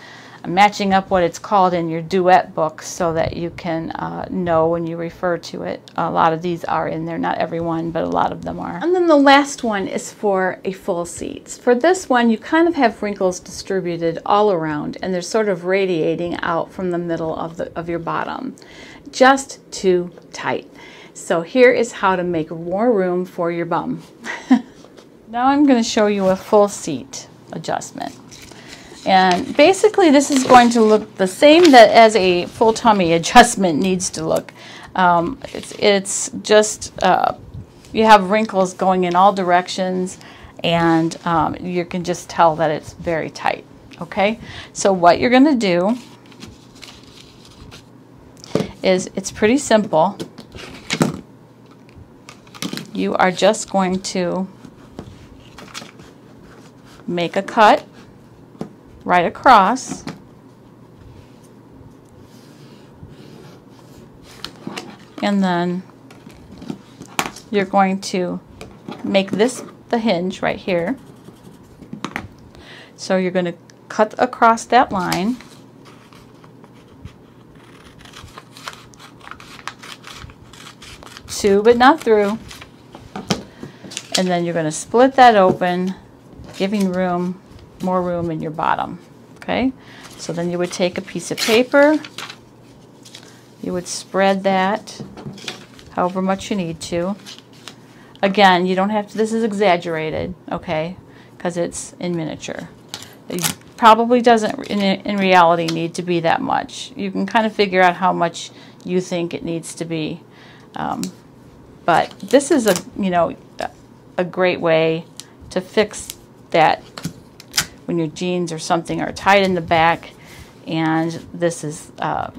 I'm matching up what it's called in your duet book so that you can uh, know when you refer to it. A lot of these are in there, not every one, but a lot of them are. And then the last one is for a full seat. For this one, you kind of have wrinkles distributed all around, and they're sort of radiating out from the middle of, the, of your bottom. Just too tight. So here is how to make more room for your bum. Now I'm going to show you a full seat adjustment. And basically this is going to look the same that as a full tummy adjustment needs to look. Um, it's, it's just uh, you have wrinkles going in all directions, and um, you can just tell that it's very tight. Okay, so what you're going to do is, it's pretty simple. You are just going to make a cut right across, and then you're going to make this the hinge right here. So you're going to cut across that line, to but not through, and then you're going to split that open, giving room, more room in your bottom. Okay, so then you would take a piece of paper, you would spread that however much you need to. Again, you don't have to, this is exaggerated, okay, because it's in miniature. It probably doesn't in, in reality need to be that much. You can kind of figure out how much you think it needs to be, um, but this is a you know a great way to fix that when your jeans or something are tight in the back, and this is uh,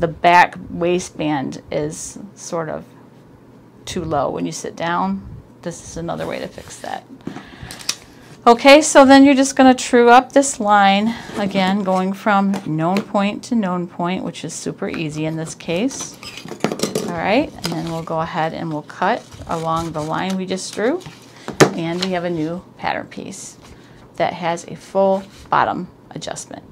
the back waistband is sort of too low when you sit down. This is another way to fix that. Okay, so then you're just going to true up this line, again going from known point to known point, which is super easy in this case. All right, and then we'll go ahead and we'll cut along the line we just drew, and we have a new pattern piece that has a full bottom adjustment.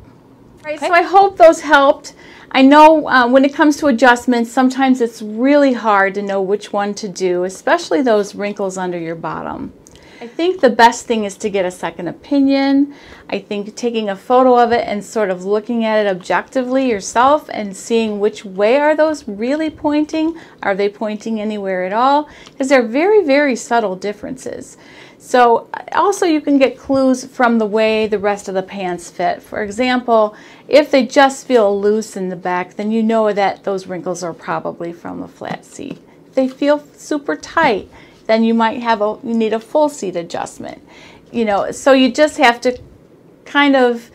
Right, okay. So I hope those helped. I know uh, when it comes to adjustments, sometimes it's really hard to know which one to do, especially those wrinkles under your bottom. I think the best thing is to get a second opinion. I think taking a photo of it and sort of looking at it objectively yourself and seeing which way are those really pointing. Are they pointing anywhere at all? Because they're very, very subtle differences. So also you can get clues from the way the rest of the pants fit. For example, if they just feel loose in the back, then you know that those wrinkles are probably from the flat seat. If they feel super tight, then you might have a, you need a full seat adjustment. you know, so you just have to kind of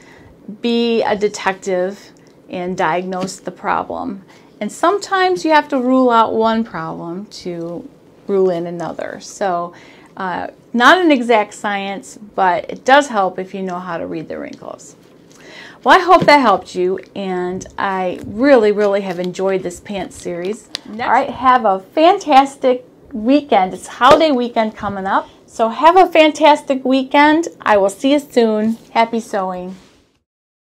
be a detective and diagnose the problem. And sometimes you have to rule out one problem to rule in another. So uh, not an exact science, but it does help if you know how to read the wrinkles. Well, I hope that helped you, and I really, really have enjoyed this pants series. Next. All right, have a fantastic weekend. It's holiday weekend coming up, so have a fantastic weekend. I will see you soon. Happy sewing.